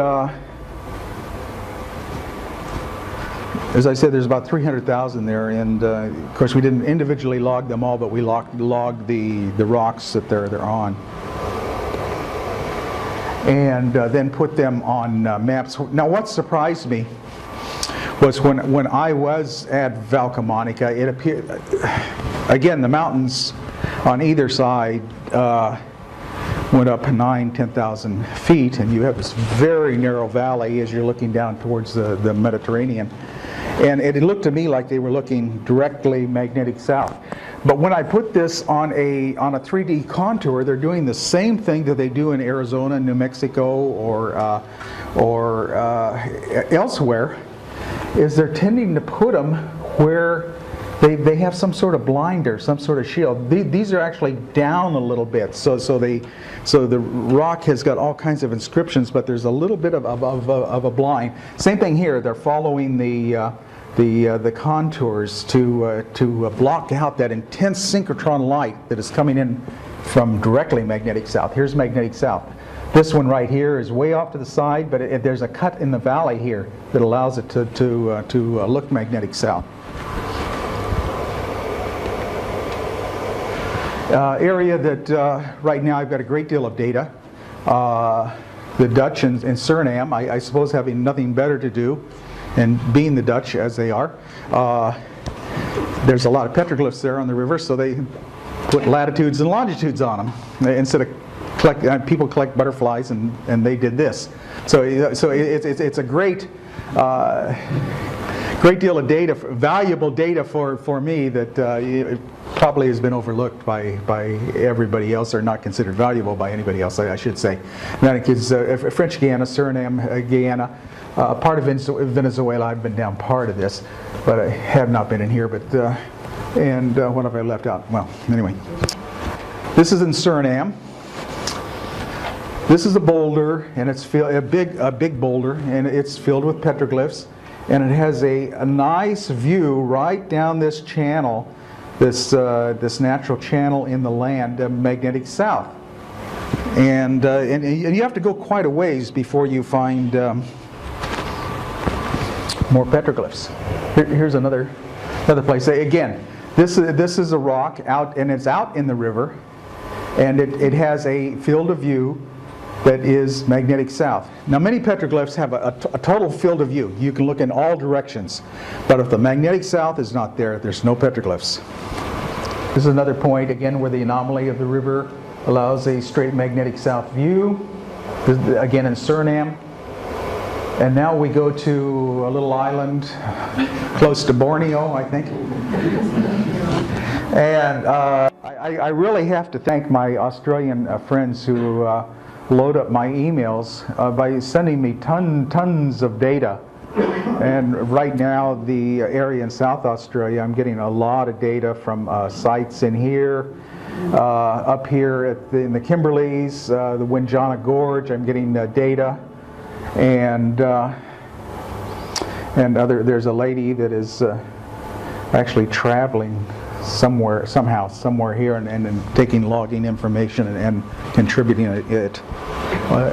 as I said, there's about 300,000 there, and of course we didn't individually log them all, but we logged the rocks that they're on, and then put them on maps. Now, what surprised me was when I was at Val Camonica, it appeared again the mountains on either side went up 9,000 to 10,000 feet, and you have this very narrow valley as you're looking down towards the Mediterranean. And it looked to me like they were looking directly magnetic south. But when I put this on a 3D contour, they're doing the same thing that they do in Arizona, New Mexico, or elsewhere, is they're tending to put them where they have some sort of blinder, some sort of shield. These are actually down a little bit, so the rock has got all kinds of inscriptions, but there's a little bit of a blind. Same thing here. They're following the contours to block out that intense synchrotron light that is coming in from directly magnetic south. Here's magnetic south. This one right here is way off to the side, but there's a cut in the valley here that allows it to look magnetic south. Area that right now I've got a great deal of data. The Dutch in Suriname, I suppose having nothing better to do and being the Dutch as they are, there's a lot of petroglyphs there on the river, so they put latitudes and longitudes on them. Instead of people collect butterflies, and they did this. So it's a great great deal of data, valuable data for me that it probably has been overlooked by everybody else, or not considered valuable by anybody else, I should say. And that includes French Guiana, Suriname, Guyana, part of Venezuela. I've been down part of this, but I have not been in here. But and what have I left out? Well, anyway, this is in Suriname. This is a boulder, and it's a big boulder, and it's filled with petroglyphs. And it has a nice view right down this channel, this natural channel in the land, magnetic south. And you have to go quite a ways before you find more petroglyphs. Here's another place. Again, this is a rock out, and it's out in the river, and it has a field of view that is magnetic south. Now, many petroglyphs have a total field of view. You can look in all directions. But if the magnetic south is not there, there's no petroglyphs. This is another point, again, where the anomaly of the river allows a straight magnetic south view. This, again, in Suriname. And now we go to a little island close to Borneo, I think. And I really have to thank my Australian friends who load up my emails by sending me tons of data. And right now, the area in South Australia, I'm getting a lot of data from sites in here, up here in the Kimberleys, the Winjana Gorge. I'm getting data, and other. There's a lady that is actually traveling somewhere here and taking logging information and contributing it.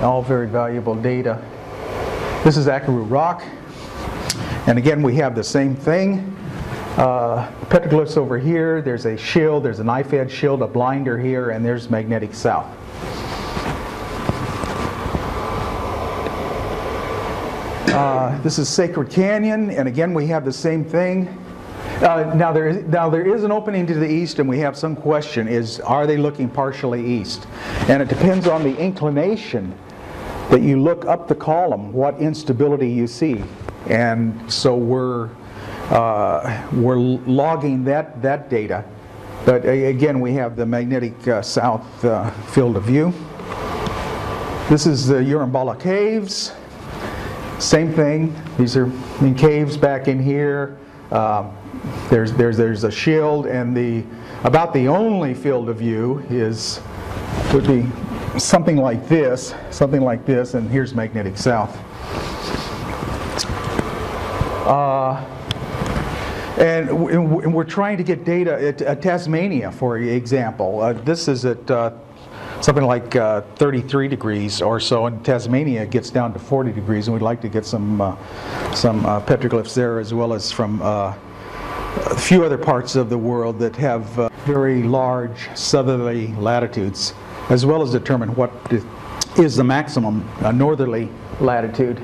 All very valuable data. This is Akaru Rock, and again we have the same thing. Petroglyphs over here, there's a shield, there's an IFAD shield, a blinder here, and there's magnetic south. This is Sacred Canyon, and again we have the same thing. Now there is an opening to the east, and we have some question: are they looking partially east? And it depends on the inclination that you look up the column, what instability you see, and so we're logging that data. But again, we have the magnetic south field of view. This is the Urubamba Caves. Same thing, these are in caves back in here. There's a shield, and about the only field of view would be something like this, and here's magnetic south. And we're trying to get data at Tasmania, for example. This is at something like 33 degrees or so, and Tasmania gets down to 40 degrees, and we'd like to get some petroglyphs there, as well as from a few other parts of the world that have very large southerly latitudes, as well as determine what is the maximum northerly latitude.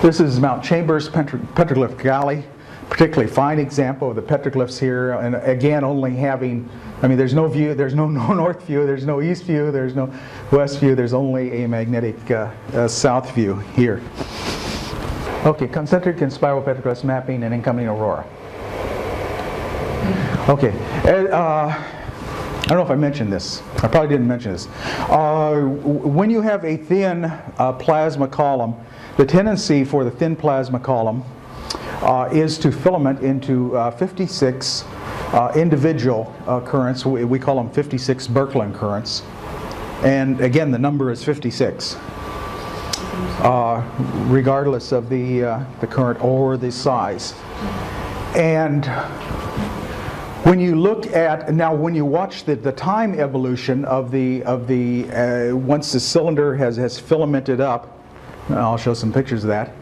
This is Mount Chambers petroglyph Galley, particularly fine example of the petroglyphs here, and again only having, I mean, there's no view, there's no north view, there's no east view, there's no west view, there's only a magnetic south view here. Okay, concentric and spiral petroglyphs mapping and incoming aurora. Okay, I don't know if I mentioned this. I probably didn't mention this. When you have a thin plasma column, the tendency for the thin plasma column is to filament into 56 individual currents. We call them 56 Birkeland currents. And again, the number is 56, regardless of the current or the size. And when you look at, now when you watch the time evolution of the once the cylinder has filamented up, I'll show some pictures of that,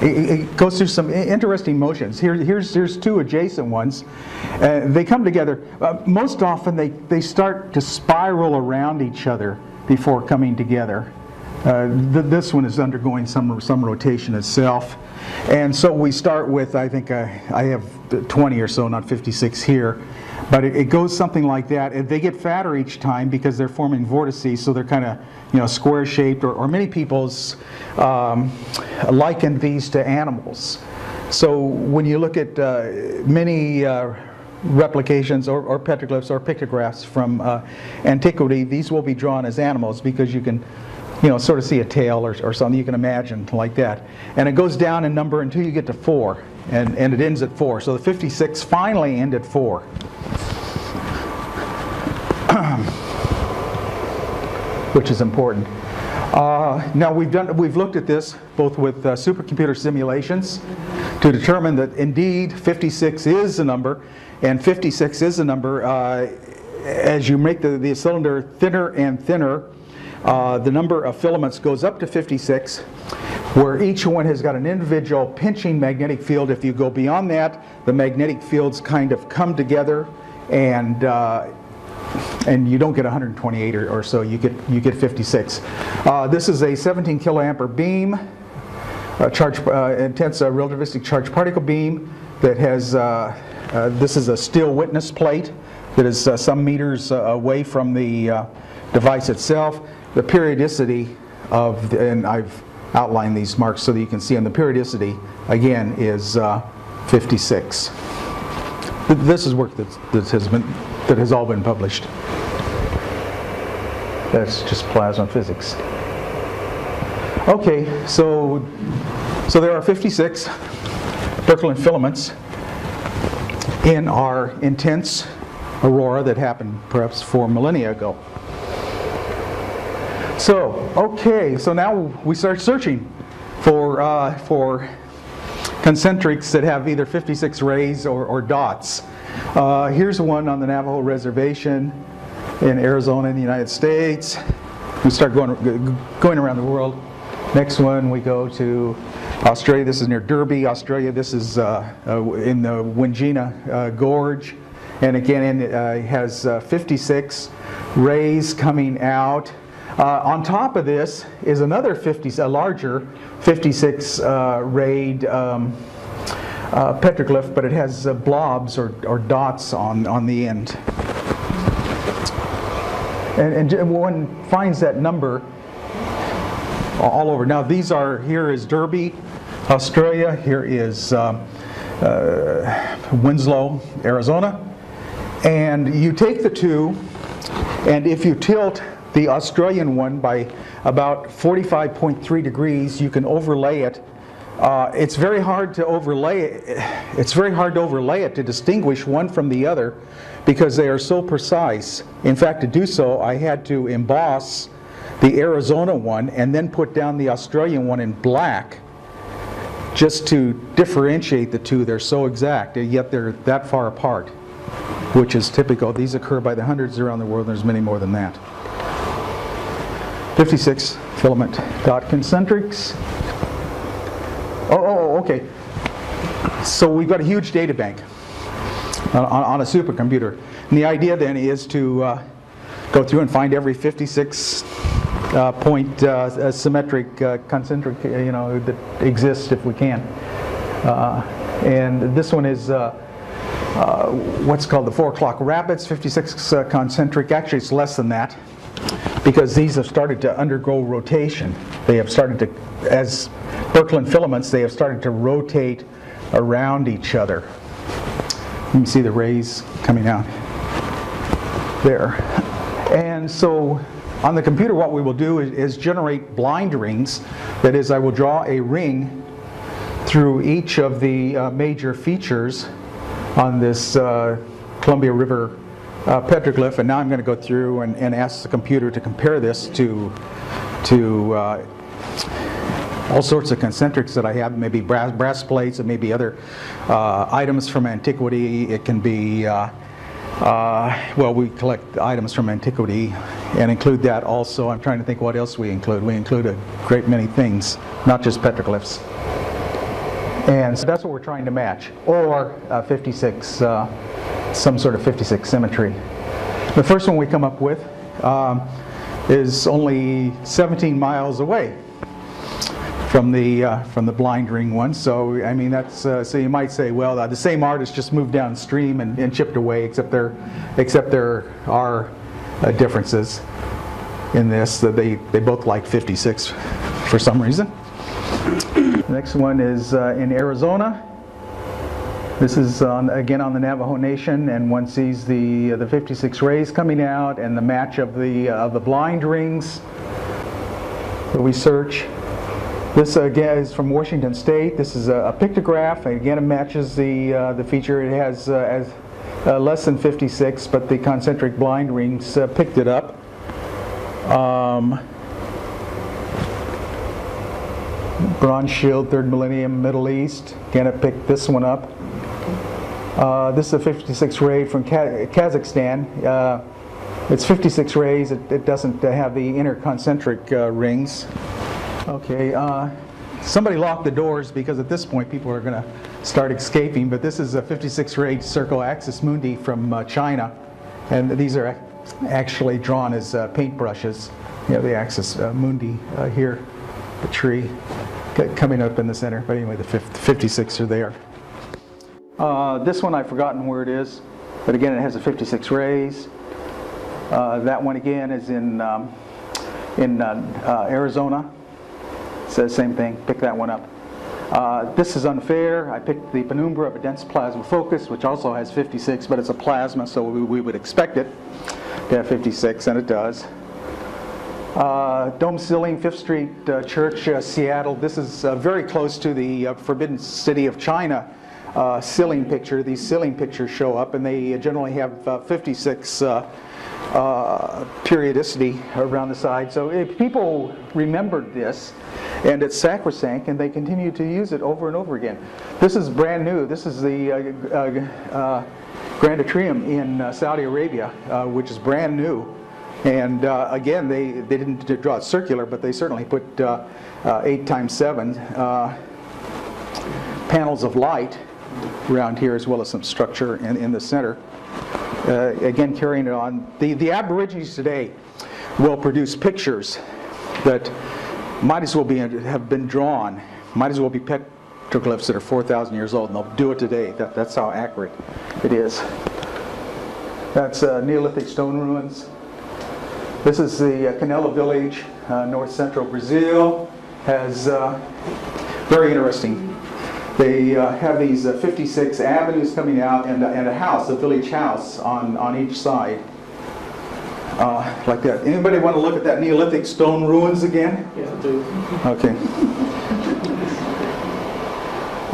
it goes through some interesting motions. Here's two adjacent ones. They come together. Most often they start to spiral around each other before coming together. This one is undergoing some rotation itself, and so we start with, I think I have 20 or so, not 56 here, but it goes something like that, and they get fatter each time because they're forming vortices, so they're kind of, you know, square shaped, or many people's liken these to animals. So when you look at many replications or petroglyphs or pictographs from antiquity, these will be drawn as animals because you can, you know, sort of see a tail or something you can imagine like that. And it goes down in number until you get to 4, and it ends at 4. So the 56 finally end at 4. Which is important. Now we've looked at this both with supercomputer simulations to determine that indeed 56 is the number, and 56 is the number. As you make the cylinder thinner and thinner, the number of filaments goes up to 56, where each one has got an individual pinching magnetic field. If you go beyond that, the magnetic fields kind of come together, and you don't get 128 or so. You get 56. This is a 17 kiloampere beam, intense relativistic charged particle beam that has. This is a steel witness plate that is some meters away from the device itself. The periodicity of, and I've outlined these marks so that you can see, and the periodicity again is 56. This is work that has all been published. That's just plasma physics. Okay, so there are 56 Birkeland filaments in our intense aurora that happened perhaps 4 millennia ago. So, okay, so now we start searching for concentrics that have either 56 rays or dots. Here's one on the Navajo Reservation in Arizona in the United States. We start going around the world. Next one, we go to Australia. This is near Derby, Australia. This is in the Wingina Gorge. And again, it has 56 rays coming out. On top of this is another a larger 56 rayed petroglyph, but it has blobs or dots on the end. And one finds that number all over. Now these are, here is Derby, Australia, here is Winslow, Arizona. And you take the two, and if you tilt the Australian one by about 45.3 degrees. You can overlay it. It's very hard to overlay it. It's very hard to overlay it to distinguish one from the other because they are so precise. In fact, to do so, I had to emboss the Arizona one and then put down the Australian one in black just to differentiate the two. They're so exact, yet they're that far apart, which is typical. These occur by the hundreds around the world, and there's many more than that. 56 filament dot concentrics. Okay, so we've got a huge data bank on a supercomputer, and the idea then is to go through and find every 56 point symmetric concentric, you know, that exists if we can. And this one is what's called the 4 o'clock rapids, 56 concentric. Actually, it's less than that, because these have started to undergo rotation. They have started to, as Birkeland filaments, they have started to rotate around each other. You can see the rays coming out there. And so on the computer what we will do is generate blind rings. That is, I will draw a ring through each of the major features on this Columbia River petroglyph, and now I'm going to go through and ask the computer to compare this to all sorts of concentrics that I have. Maybe brass plates, and maybe other items from antiquity. It can be well, we collect items from antiquity and include that also. I'm trying to think what else we include. We include a great many things, not just petroglyphs, and so that's what we're trying to match, or 56. Some sort of 56 symmetry. The first one we come up with is only 17 miles away from the blind ring one. So I mean, that's so you might say, well, the same artist just moved downstream and chipped away, except there are differences in this. That they both like 56 for some reason. The next one is in Arizona. This is again on the Navajo Nation, and one sees the 56 rays coming out and the match of the blind rings that we search. This again is from Washington State. This is a pictograph, and again it matches the feature. It has less than 56, but the concentric blind rings picked it up. Bronze shield, 3rd millennium, Middle East. Again, it picked this one up. This is a 56 ray from Kazakhstan. It's 56 rays. It doesn't have the inner concentric rings. Okay, somebody locked the doors, because at this point people are going to start escaping. But this is a 56 ray circle axis mundi from China, and these are actually drawn as paintbrushes. You know, the axis mundi here, the tree coming up in the center. But anyway, the 56 are there. This one I've forgotten where it is, but again it has a 56 rays. That one again is in Arizona. It says same thing. Pick that one up. This is unfair. I picked the penumbra of a dense plasma focus, which also has 56, but it's a plasma, so we would expect it to have 56, and it does. Dome Ceiling, 5th Street Church, Seattle. This is very close to the Forbidden City of China. Ceiling picture. These ceiling pictures show up, and they generally have 56 periodicity around the side. So if people remembered this, and it's sacrosanct, and they continue to use it over and over again. This is brand new. This is the Grand Atrium in Saudi Arabia, which is brand new. And again, they didn't draw it circular, but they certainly put 8 times 7 panels of light around here, as well as some structure in the center. Again, carrying it on. The Aborigines today will produce pictures that might as well have been drawn, might as well be petroglyphs that are 4,000 years old, and they'll do it today. That's how accurate it is. That's Neolithic stone ruins. This is the Canela village, north central Brazil. Has very interesting. They have these 56 avenues coming out, and a house, a village house, on each side. like that. Anybody want to look at that Neolithic stone ruins again? Yes, I do. Okay.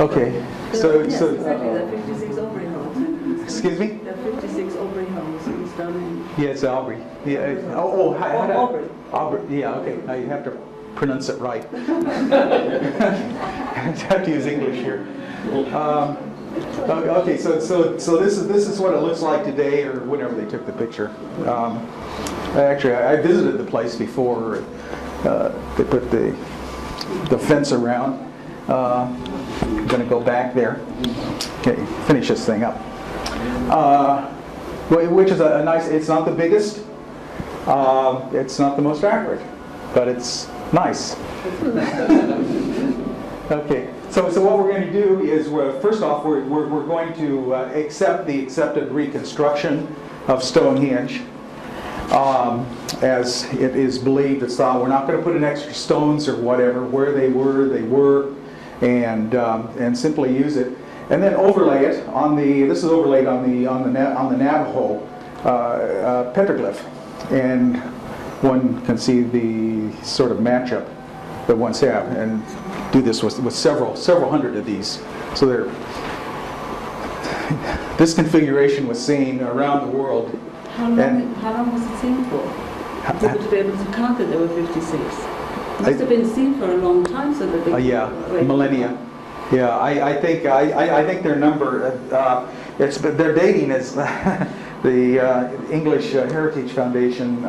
Okay. So, yes, so exactly. The 56 Aubrey House. Excuse me? The 56 Aubrey House is down in... Yeah, it's Aubrey. Yeah. Oh, Aubrey. Aubrey. Yeah, okay. Now you have to pronounce it right. I have to use English here. Okay, so this is what it looks like today, or whenever they took the picture. Actually, I visited the place before they put the fence around. I'm going to go back there. Okay, finish this thing up. Which is a nice. It's not the biggest. It's not the most accurate, but it's nice. Okay. So what we're going to do is, first off, we're going to accept the accepted reconstruction of Stonehenge as it is believed it's thought. We're not going to put in extra stones or whatever. Where they were, and simply use it, and then overlay it on the. This is overlaid on the Navajo petroglyph, and one can see the sort of matchup that ones have and. Do this with several hundred of these. So this configuration was seen around the world. How long was it seen for? To be able to count that there were 56. It must have been seen for a long time, so that they. Yeah, millennia. Yeah, I think their number. Their dating is the English Heritage Foundation.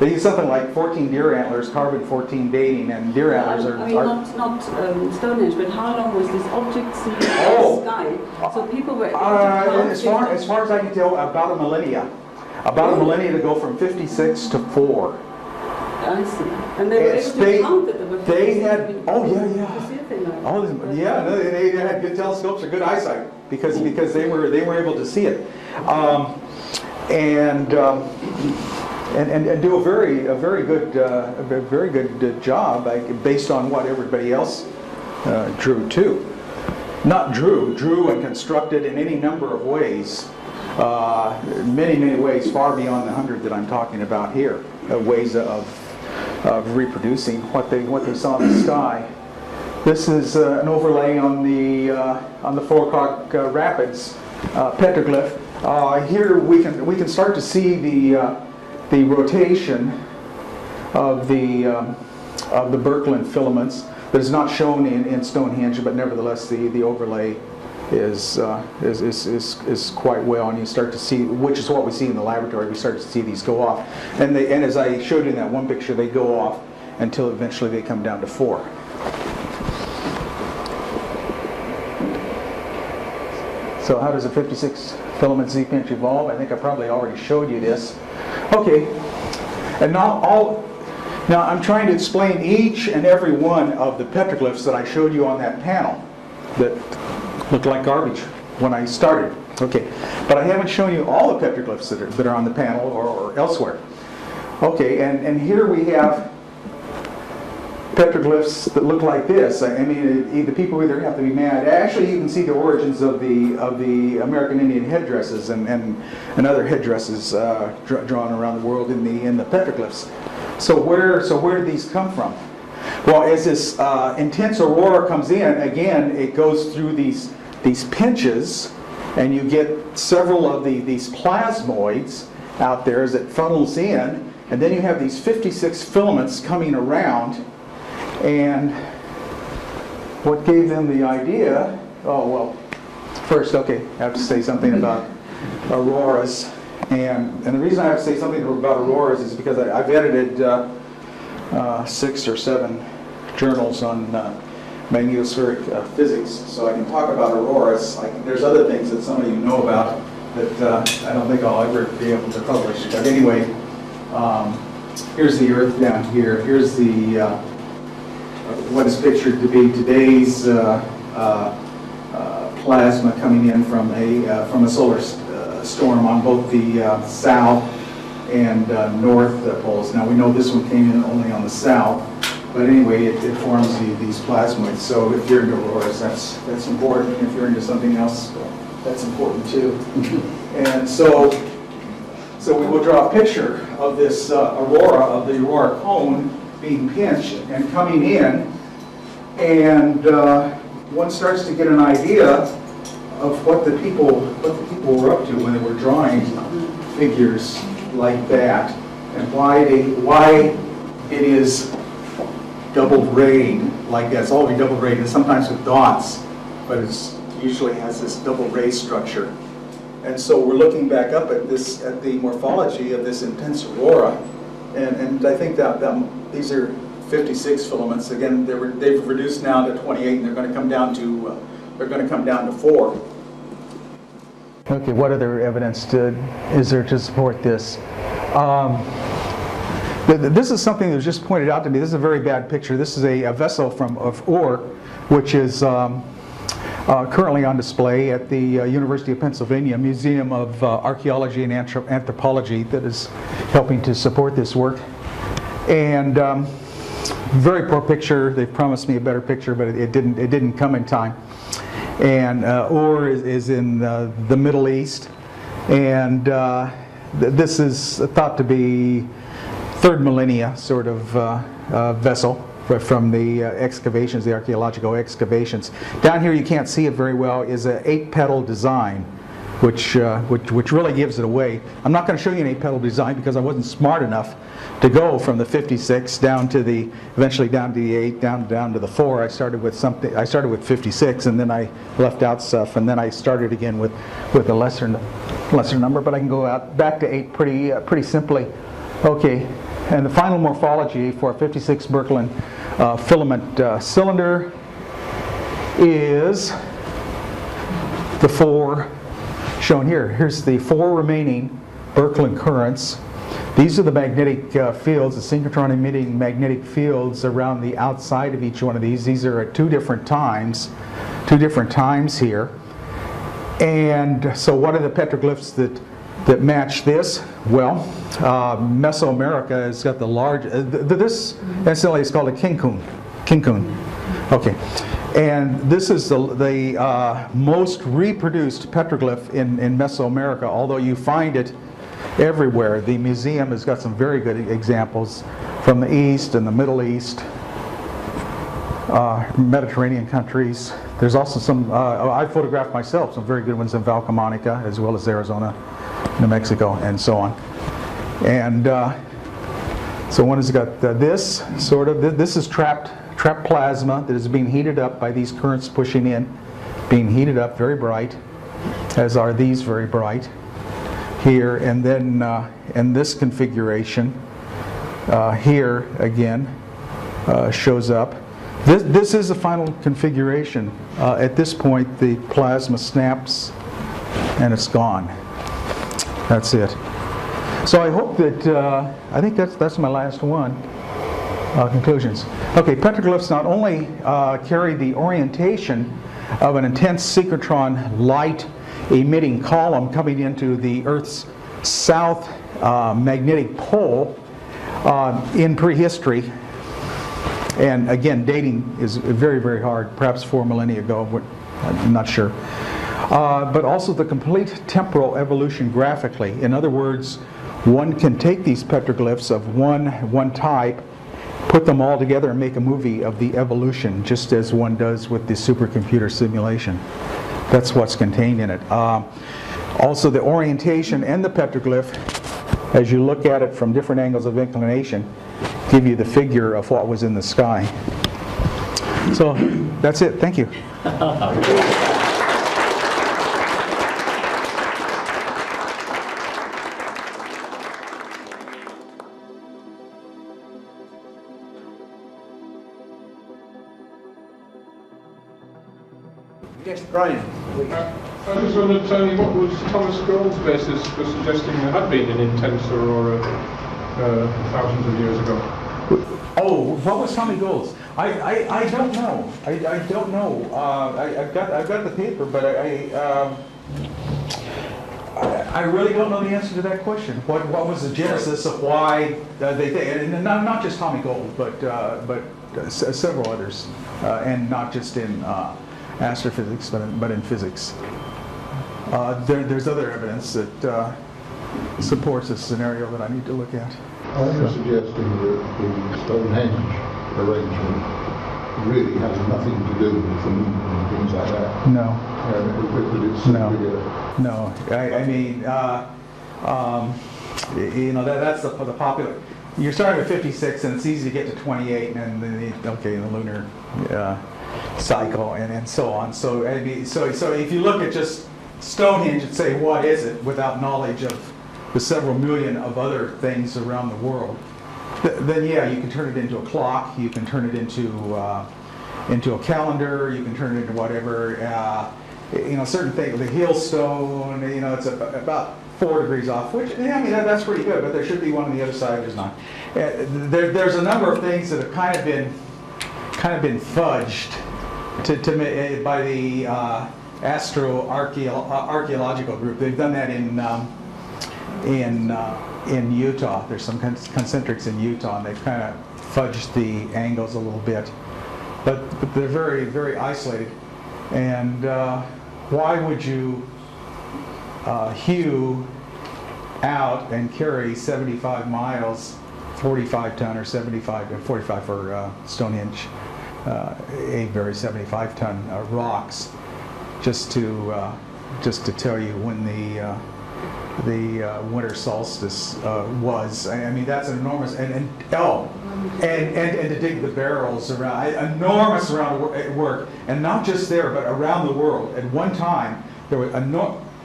They use something like 14 deer antlers, carbon 14 dating, and deer antlers are. I mean, not Stonehenge, but how long was this object seen in the sky? So people were. As far as I can tell, about a millennia. About a millennia to go from 56 to 4. I see. And they were able to count that there were 56. They had. Oh yeah, yeah. Oh yeah, they had good telescopes or good eyesight because they were able to see it, And do a very good job based on what everybody else drew too. Not drew and constructed in any number of ways, many ways far beyond the 100 that I'm talking about here. Ways of reproducing what they saw in the sky. This is an overlay on the Forecock Rapids petroglyph. Here we can start to see the rotation of the Birkeland filaments that is not shown in Stonehenge, but nevertheless the overlay is quite well, and you start to see, which is what we see in the laboratory. We start to see these go off, and as I showed in that one picture, they go off until eventually they come down to 4. So how does a 56 filament Z-pinch evolve? I think I probably already showed you this. Okay, and not all. Now I'm trying to explain each and every one of the petroglyphs that I showed you on that panel that looked like garbage when I started. Okay, but I haven't shown you all the petroglyphs that are on the panel or elsewhere. Okay, and here we have petroglyphs that look like this. I mean, the people either have to be mad. Actually, you can see the origins of the American Indian headdresses and other headdresses drawn around the world in the petroglyphs. So where did these come from? Well, as this intense aurora comes in, again, it goes through these pinches, and you get several of these plasmoids out there as it funnels in, and then you have these 56 filaments coming around. And what gave them the idea? Oh, well, first, okay, I have to say something about auroras. And the reason I have to say something about auroras is because I've edited 6 or 7 journals on magnetospheric physics. So I can talk about auroras. There's other things that some of you know about that I don't think I'll ever be able to publish. But anyway, here's the Earth down here. Here's the... what is pictured to be today's plasma coming in from a solar storm on both the south and north poles. Now we know this one came in only on the south, but anyway, it forms these plasmoids. So if you're into auroras, that's important. If you're into something else, that's important too. And so So we will draw a picture of this aurora, of the aurora cone being pinched and coming in, and one starts to get an idea of what the people were up to when they were drawing figures like that, and why it is double braid like that. It's always double braid, and sometimes with dots, but it usually has this double ray structure. And so we're looking back up at this, at the morphology of this intense aurora, and I think that these are 56 filaments. Again, they've reduced now to 28, and they're going to come down to four. Okay, what other evidence is there to support this? This is something that was just pointed out to me. This is a very bad picture. This is a vessel of ore, which is currently on display at the University of Pennsylvania Museum of Archaeology and Anthropology, that is helping to support this work. And very poor picture. They promised me a better picture, but it didn't come in time. And ore is in the Middle East, and this is thought to be 3rd millennia sort of vessel from the excavations, the archaeological excavations. Down here you can't see it very well, is an 8-petal design, which really gives it away. I'm not going to show you an 8-petal design because I wasn't smart enough to go from the 56 down to the, eventually down to the 8, down to the 4. I started with something. I started with 56, and then I left out stuff, and then I started again with a lesser number. But I can go out back to 8 pretty simply. Okay, and the final morphology for a 56 Birkeland filament cylinder is the 4 shown here. Here's the 4 remaining Birkeland currents. These are the magnetic fields, the synchrotron emitting magnetic fields around the outside of each one of these. These are at two different times here. And so what are the petroglyphs that match this? Well, Mesoamerica has got the large, this incidentally is called a Cancun. Okay, and this is the most reproduced petroglyph in Mesoamerica, although you find it everywhere. The museum has got some very good examples from the East and the Middle East, Mediterranean countries. There's also some, I photographed myself some very good ones in Val Camonica, as well as Arizona, New Mexico, and so on. And so one has got this sort of, this is trapped plasma that is being heated up by these currents pushing in, being heated up very bright, as are these very bright here. And then in this configuration here again shows up. This is the final configuration. At this point the plasma snaps and it's gone. That's it. So I hope that, I think that's my last one, conclusions. Okay, petroglyphs not only carry the orientation of an intense synchrotron light emitting column coming into the Earth's south magnetic pole in prehistory, and again dating is very, very hard, perhaps 4 millennia ago, I'm not sure. But also the complete temporal evolution graphically. In other words, one can take these petroglyphs of one type, put them all together and make a movie of the evolution, just as one does with the supercomputer simulation. That's what's contained in it. Also the orientation and the petroglyph, as you look at it from different angles of inclination, give you the figure of what was in the sky. So that's it. Thank you. Yes, Brian. I was wondering, Tony, what was Thomas Gold's basis for suggesting there had been an intense aurora thousands of years ago? Oh, what was Tommy Gold's? I don't know. I don't know. I've got the paper, but I really don't know the answer to that question. What was the genesis of why they did? And not just Tommy Gold, but several others, and not just in astrophysics, but in physics. There's other evidence that supports this scenario that I need to look at. I'm suggesting that the Stonehenge arrangement really has nothing to do with the moon and things like that. No. It's no. That's the popular. You're starting at 56, and it's easy to get to 28, and then the lunar cycle, and so on. So if you look at just Stonehenge and say, what is it, without knowledge of the several million of other things around the world, then yeah, you can turn it into a clock, you can turn it into a calendar, you can turn it into whatever. Certain things, the Hailstone, it's about 4 degrees off, which, that's pretty good, but there should be one on the other side, there's not. There's a number of things that have kind of been fudged to by the archaeological group. They've done that in Utah. There's some concentrics in Utah, and they've kind of fudged the angles a little bit, but they're very, very isolated. And why would you hew out and carry 75 miles, 45 ton or 45 for Stonehenge, Avebury 75 ton rocks, just to tell you when the winter solstice was? That's an enormous and to dig the barrels around, enormous around work, and not just there but around the world. At one time, there was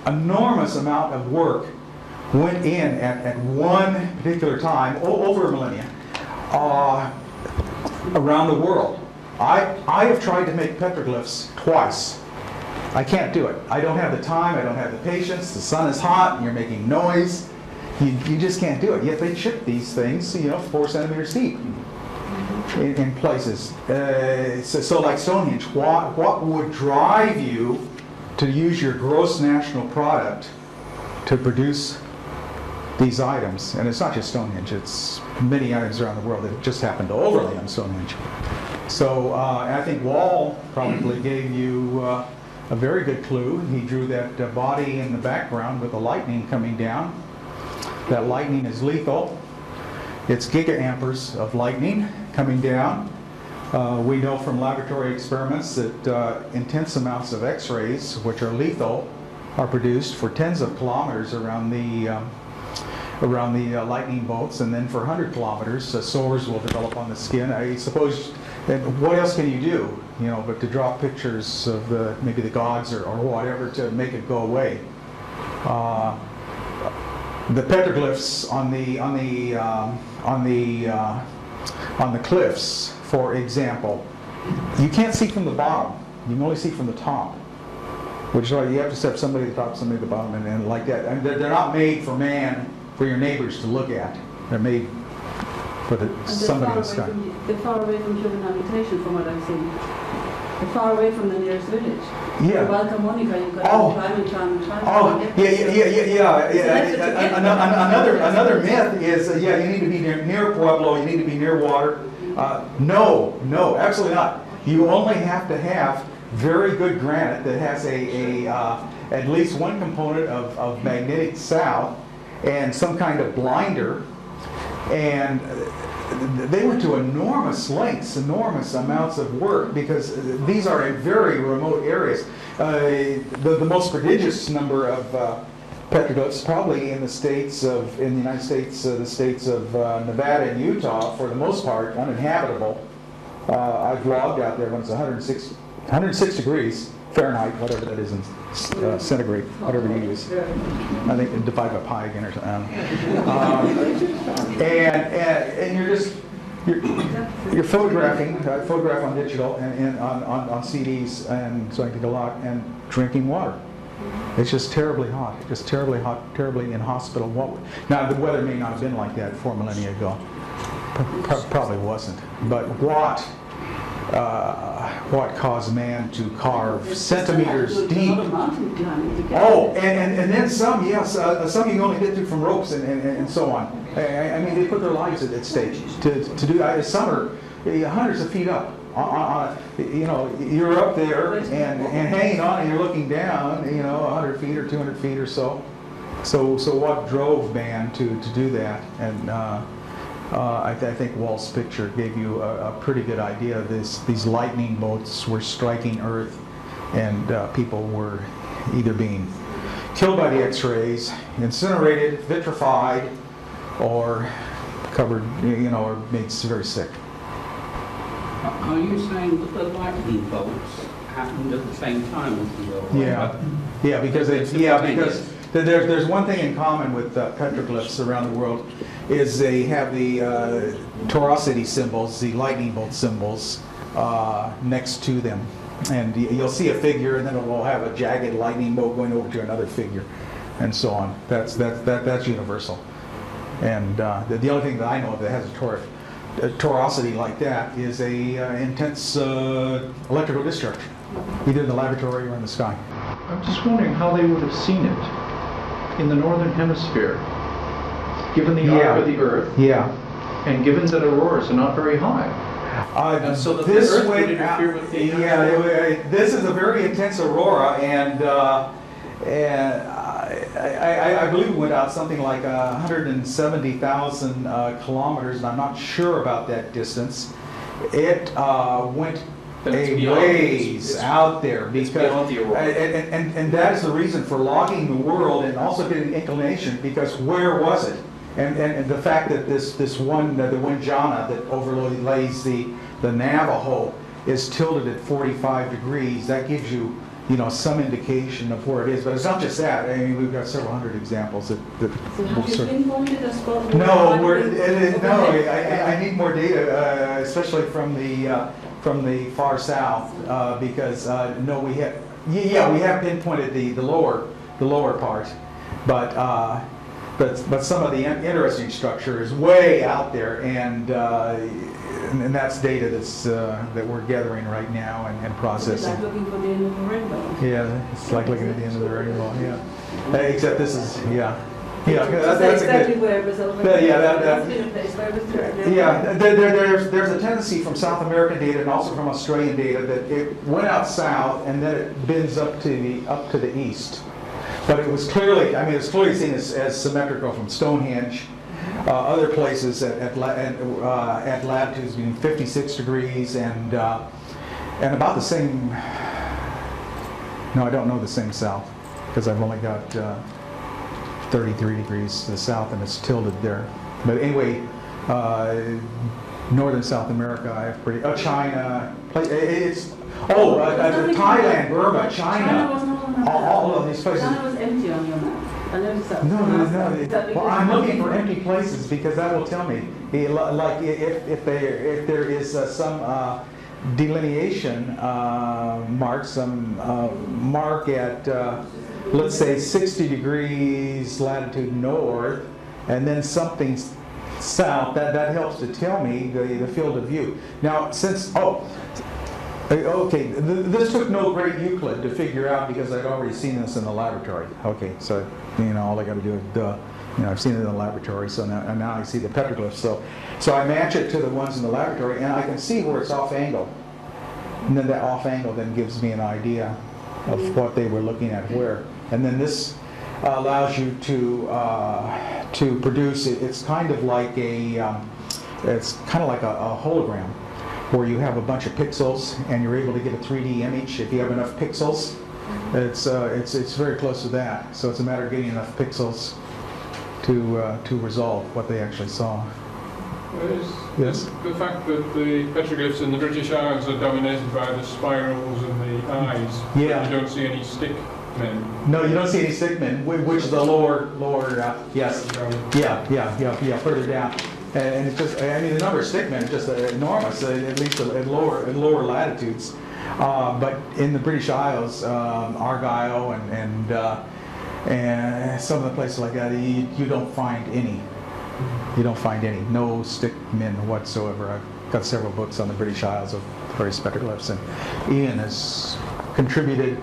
enormous amount of work went in at one particular time over a millennia around the world. I have tried to make petroglyphs twice. I can't do it. I don't have the time, I don't have the patience, the sun is hot, and you're making noise. You just can't do it. Yet they ship these things, 4 centimeters deep in places. So like Stonehenge, what would drive you to use your gross national product to produce these items? And it's not just Stonehenge, it's many items around the world that just happened to overlay on Stonehenge. So I think Wall probably gave you a very good clue. He drew that body in the background with the lightning coming down. That lightning is lethal. It's gigaamperes of lightning coming down. We know from laboratory experiments that intense amounts of X-rays, which are lethal, are produced for tens of kilometers around the lightning bolts, and then for 100 kilometers, sores will develop on the skin. I suppose. And what else can you do, but to draw pictures of maybe the gods or whatever to make it go away? The petroglyphs on the cliffs, for example, you can't see from the bottom. You can only see from the top, which is why you have to step somebody to the top, somebody to the bottom, and like that. They're not made for man, for your neighbors to look at. They're made for somebody in the sky. They're far away from human habitation, from what I've seen. They're far away from the nearest village. Yeah. Val Camonica, you've got time and time and time. Another myth is, you need to be near Pueblo, you need to be near water. No, absolutely not. You only have to have very good granite that has at least one component of magnetic south and some kind of blinder. And they went to enormous lengths, enormous amounts of work, because these are in very remote areas. The most prodigious number of petroglyphs probably in the United States, the states of Nevada and Utah, for the most part, uninhabitable. I vlogged out there when it's 106 degrees Fahrenheit, whatever that is in centigrade, whatever you use. I think divide by pi again or something. And you're photographing. I photograph on digital and on CDs, and so I think a lot, and drinking water. It's just terribly hot. Just terribly hot. Terribly inhospitable. Now the weather may not have been like that 4 millennia ago. Probably wasn't. But what caused man to carve centimeters deep? And then some, yes, some you only get to from ropes and so on. I mean, they put their lives at stake to do that. Some are hundreds of feet up. You're up there and hanging on, and you're looking down, 100 feet or 200 feet or so. So what drove man to do that? And I think Walt's picture gave you a pretty good idea. These lightning bolts were striking Earth, and people were either being killed by the X-rays, incinerated, vitrified, or covered, you know, or made very sick. Are you saying that the lightning bolts happened at the same time as the world? Yeah, yeah, because there's one thing in common with petroglyphs around the world is they have the torosity symbols, the lightning bolt symbols, next to them. And you'll see a figure, and then it will have a jagged lightning bolt going over to another figure, and so on. That's universal. And the only thing that I know of that has a torosity like that is a intense electrical discharge, either in the laboratory or in the sky. I'm just wondering how they would have seen it in the northern hemisphere, given the arc of the Earth, and given that auroras are not very high. So that this Earth would interfere with the Earth. Yeah, this is a very intense aurora, and I believe it went out something like 170,000 kilometers, and I'm not sure about that distance. It went a ways out there, because and that is the reason for logging the world and also getting inclination, because where was it? And the fact that the one jhana that overlays the Navajo is tilted at 45 degrees, that gives you, you know, some indication of where it is. But it's not just that. I mean, we've got several hundred examples that so have you pinpointed a spot? No, I need more data, especially from the far south, because no, we have we have pinpointed the lower part, But some of the interesting structure is way out there, and that's data that we're gathering right now and processing. It's like looking for the end of the rainbow. Yeah, it's like looking at the end of the rainbow. Yeah, except this is that's exactly where it was over. There's a tendency from South American data and also from Australian data that it went out south and then it bends up to the east. But it was clearly, I mean, it's clearly seen as symmetrical from Stonehenge, other places at latitudes between 56 degrees and about the same. No, I don't know the same south, because I've only got 33 degrees to the south, and it's tilted there. But anyway, northern South America, I have pretty. China, Thailand, Burma, China. All of these places. China was empty on your map. I noticed that. No. Well, I'm looking for empty places, because that will tell me, like, if there is some delineation mark, some mark at, let's say, 60 degrees latitude north, and then something south. That helps to tell me the field of view. Now, since okay, this took no great Euclid to figure out, because I'd already seen this in the laboratory. Okay, so, you know, all I got to do is, I've seen it in the laboratory, so now I see the petroglyphs. So I match it to the ones in the laboratory, and I can see where it's off angle. And then that off angle then gives me an idea of what they were looking at where. And then this allows you to produce, it's kind of like a hologram, where you have a bunch of pixels and you're able to get a 3D image if you have enough pixels. It's very close to that. So it's a matter of getting enough pixels to resolve what they actually saw. Yes? The fact that the petroglyphs in the British Isles are dominated by the spirals and the eyes. Yeah. But you don't see any stick men. No, you don't see any stick men, which is the lower yes. Further down. And it's just, I mean, the number of stick men is just enormous, at least at lower latitudes. But in the British Isles, Argyll and some of the places like that, you don't find any. You don't find any. No stick men whatsoever. I've got several books on the British Isles of various petroglyphs, and Ian has contributed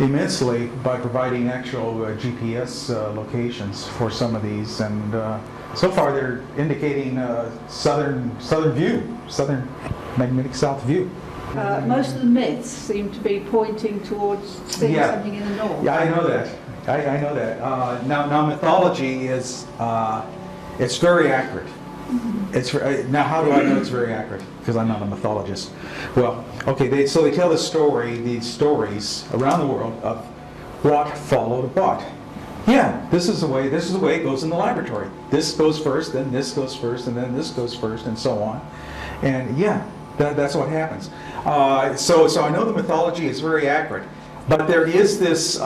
immensely by providing actual GPS locations for some of these. And so far, they're indicating southern magnetic south view. Most of the myths seem to be pointing towards seeing something in the north. Yeah, I know that. I know that. Now mythology is, it's very accurate. It's, now how do I know it's very accurate? Because I'm not a mythologist. Well, okay, so they tell the story, these stories around the world of what followed what. Yeah, this is the way it goes in the laboratory. This goes first, then this goes first, and then this goes first, and so on. And yeah, that's what happens. So I know the mythology is very accurate, but there is this,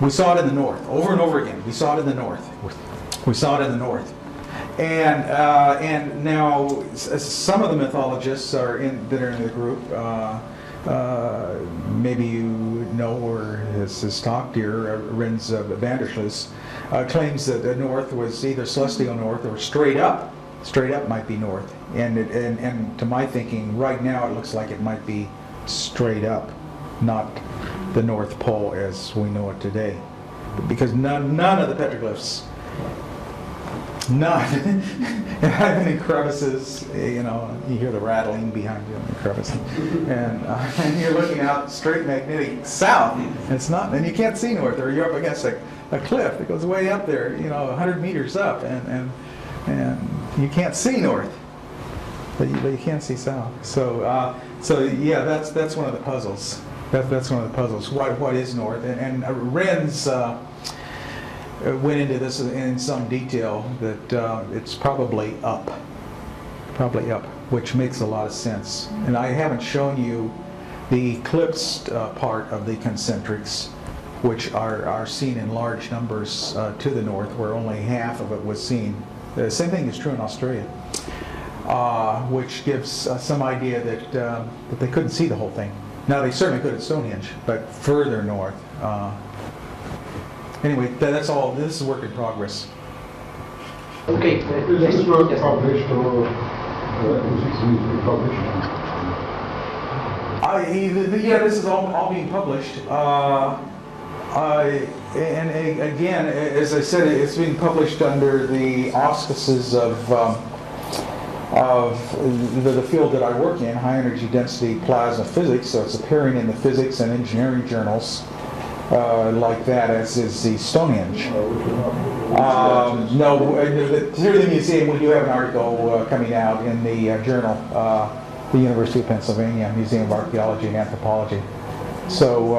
we saw it in the north, over and over again. We saw it in the north. We saw it in the north. And now some of the mythologists are that are in the group, maybe you know, or has talked here, Renz Vanderschluis, claims that the north was either celestial north or straight up. Straight up might be north. And to my thinking, right now it looks like it might be straight up, not the North Pole as we know it today. Because none of the petroglyphs, none, have any crevices, you know, you hear the rattling behind you in the crevice. And you're looking out straight magnetic south, and it's not, and you can't see north, or you're up against a cliff that goes way up there, you know, 100 meters up, and you can't see north, but you can't see south. So, yeah, that's one of the puzzles. That's one of the puzzles. What is north? And Renz went into this in some detail that it's probably up, which makes a lot of sense. And I haven't shown you the eclipsed part of the concentrics, which are seen in large numbers to the north, where only half of it was seen. The same thing is true in Australia, which gives some idea that, that they couldn't see the whole thing. Now, they certainly could at Stonehenge, but further north. Anyway, that's all. This is work in progress. Okay. Is this work published or is it to be published? Yeah, this is all being published. And again, as I said, it's being published under the auspices of the field that I work in, high energy density plasma physics. So it's appearing in the physics and engineering journals like that, as is the Stonehenge. No, through the museum, we do have an article coming out in the journal, the University of Pennsylvania Museum of Archaeology and Anthropology. So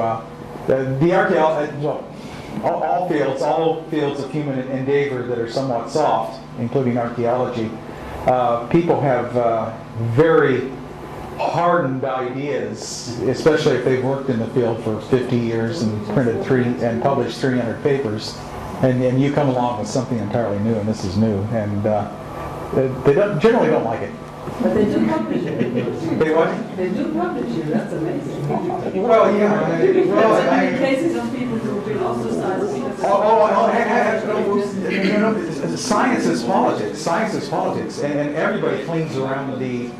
the archaeology, well, all fields of human endeavor that are somewhat soft, including archaeology. People have very hardened ideas, especially if they've worked in the field for 50 years and printed and published 300 papers, and you come along with something entirely new, and this is new, and they generally don't like it. But they do publish it. They what? They do publish it. That's amazing. Well, yeah. Well, I mean, cases of people who will also science. Oh, science is politics. Science is politics, and everybody clings around the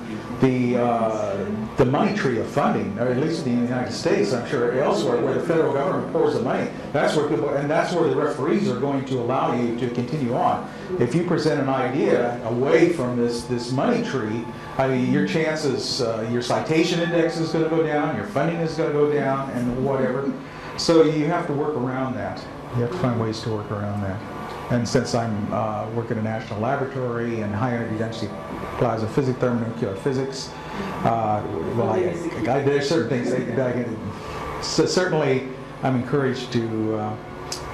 money tree of funding, or at least in the United States, I'm sure, elsewhere, where the federal government pours the money. That's where people, and that's where the referees are going to allow you to continue on. If you present an idea away from this money tree, I mean, your chances, your citation index is going to go down, your funding is going to go down, and whatever. So you have to work around that. You have to find ways to work around that. And since I'm working at a national laboratory and high energy density plasma physics, thermonuclear physics, well, there are certain things that I can. So certainly, I'm encouraged to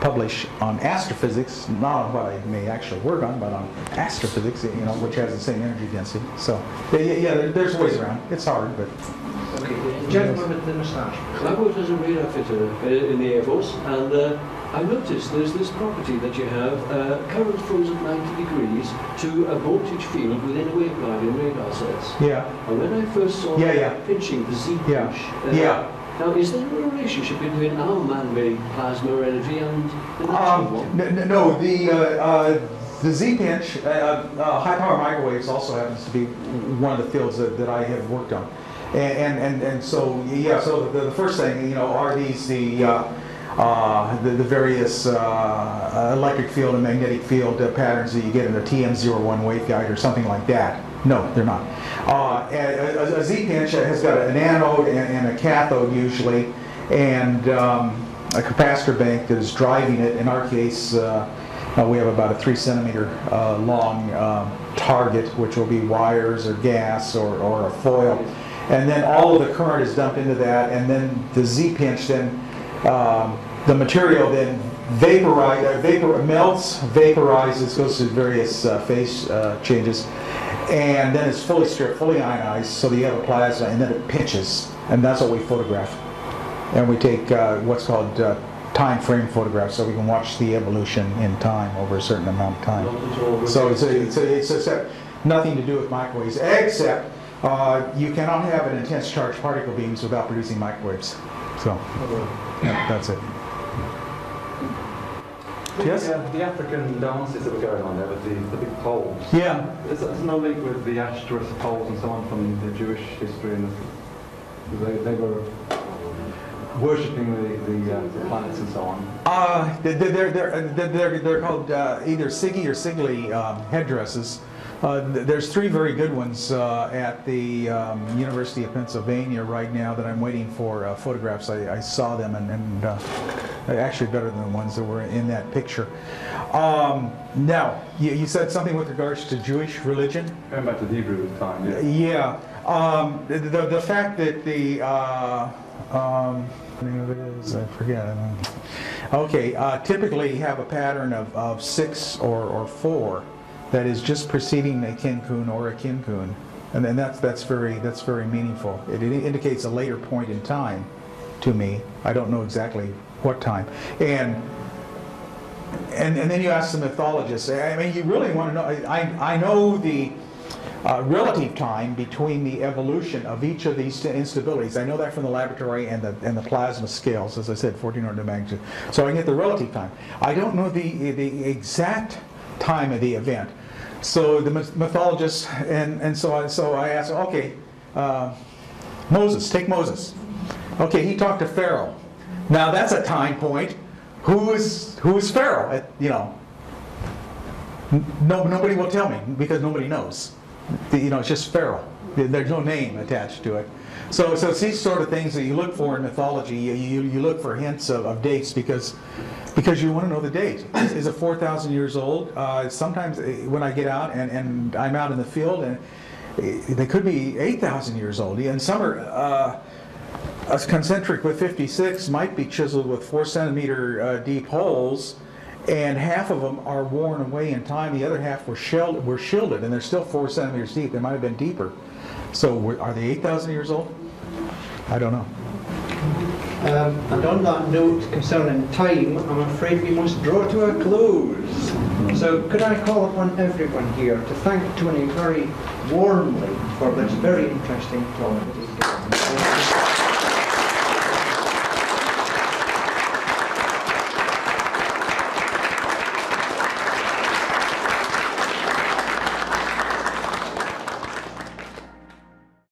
publish on astrophysics, not on what I may actually work on, but on astrophysics, you know, which has the same energy density. So yeah, there's ways around. It's hard, but. Okay, gentleman with the moustache. I worked as a radar fitter in the Air Force, and I noticed there's this property that you have, current flows at 90 degrees to a voltage field within a waveguide in radar sets. Yeah. And when I first saw pinching, the Z-pinch. Yeah. Now, is there a relationship between our man-made plasma energy and the natural one? No, the Z-pinch, high-power microwaves also happens to be one of the fields that I have worked on. And so, yeah, so the first thing, you know, are these the various electric field and magnetic field patterns that you get in a TM01 waveguide or something like that? No, they're not. A Z-pinch has got an anode and a cathode usually, and a capacitor bank that is driving it. In our case, we have about a 3 centimeter long target, which will be wires or gas or a foil. And then all of the current is dumped into that, and then the Z-pinch, then the material then melts, vaporizes, goes through various phase changes, and then it's fully stripped, fully ionized, so that you have a plasma, and then it pinches, and that's what we photograph. And we take what's called time frame photographs, so we can watch the evolution in time over a certain amount of time. So it's nothing to do with microwaves, except you cannot have an intense charged particle beams without producing microwaves. So yeah, that's it. Yes? The African dances that were going on there with the big poles. Yeah. There's no link with the Ashtoreth poles and so on from the Jewish history, and they were worshipping the planets and so on. They're called either Sigi or Sigli headdresses. There's three very good ones at the University of Pennsylvania right now that I'm waiting for photographs. I saw them, and actually better than the ones that were in that picture. Now, you said something with regards to Jewish religion? Going back to the Hebrew time, yeah. Yeah. The fact that the... I forget. Okay, typically have a pattern of six or four. That is just preceding a Cancun or a Cancun, and then that's very meaningful. It indicates a later point in time to me. I don't know exactly what time. And then you ask the mythologists. I mean, you really want to know. I know the relative time between the evolution of each of these instabilities. I know that from the laboratory and the plasma scales, as I said, 14-order magnitude. So I get the relative time. I don't know the exact time of the event. So the mythologists and so on. So I asked, okay, Moses, take Moses. Okay, he talked to Pharaoh. Now that's a time point. Who is Pharaoh? You know, nobody will tell me because nobody knows. You know, it's just Pharaoh. There's no name attached to it. So it's these sort of things that you look for in mythology. You look for hints of dates because you want to know the date. Is it 4,000 years old? Sometimes when I get out and I'm out in the field, and they could be 8,000 years old. And some are concentric with 56, might be chiseled with 4 centimeter deep holes, and half of them are worn away in time. The other half were shielded, and they're still 4 centimeters deep. They might have been deeper. So are they 8,000 years old? I don't know. And on that note concerning time, I'm afraid we must draw to a close. So could I call upon everyone here to thank Tony very warmly for this very interesting talk.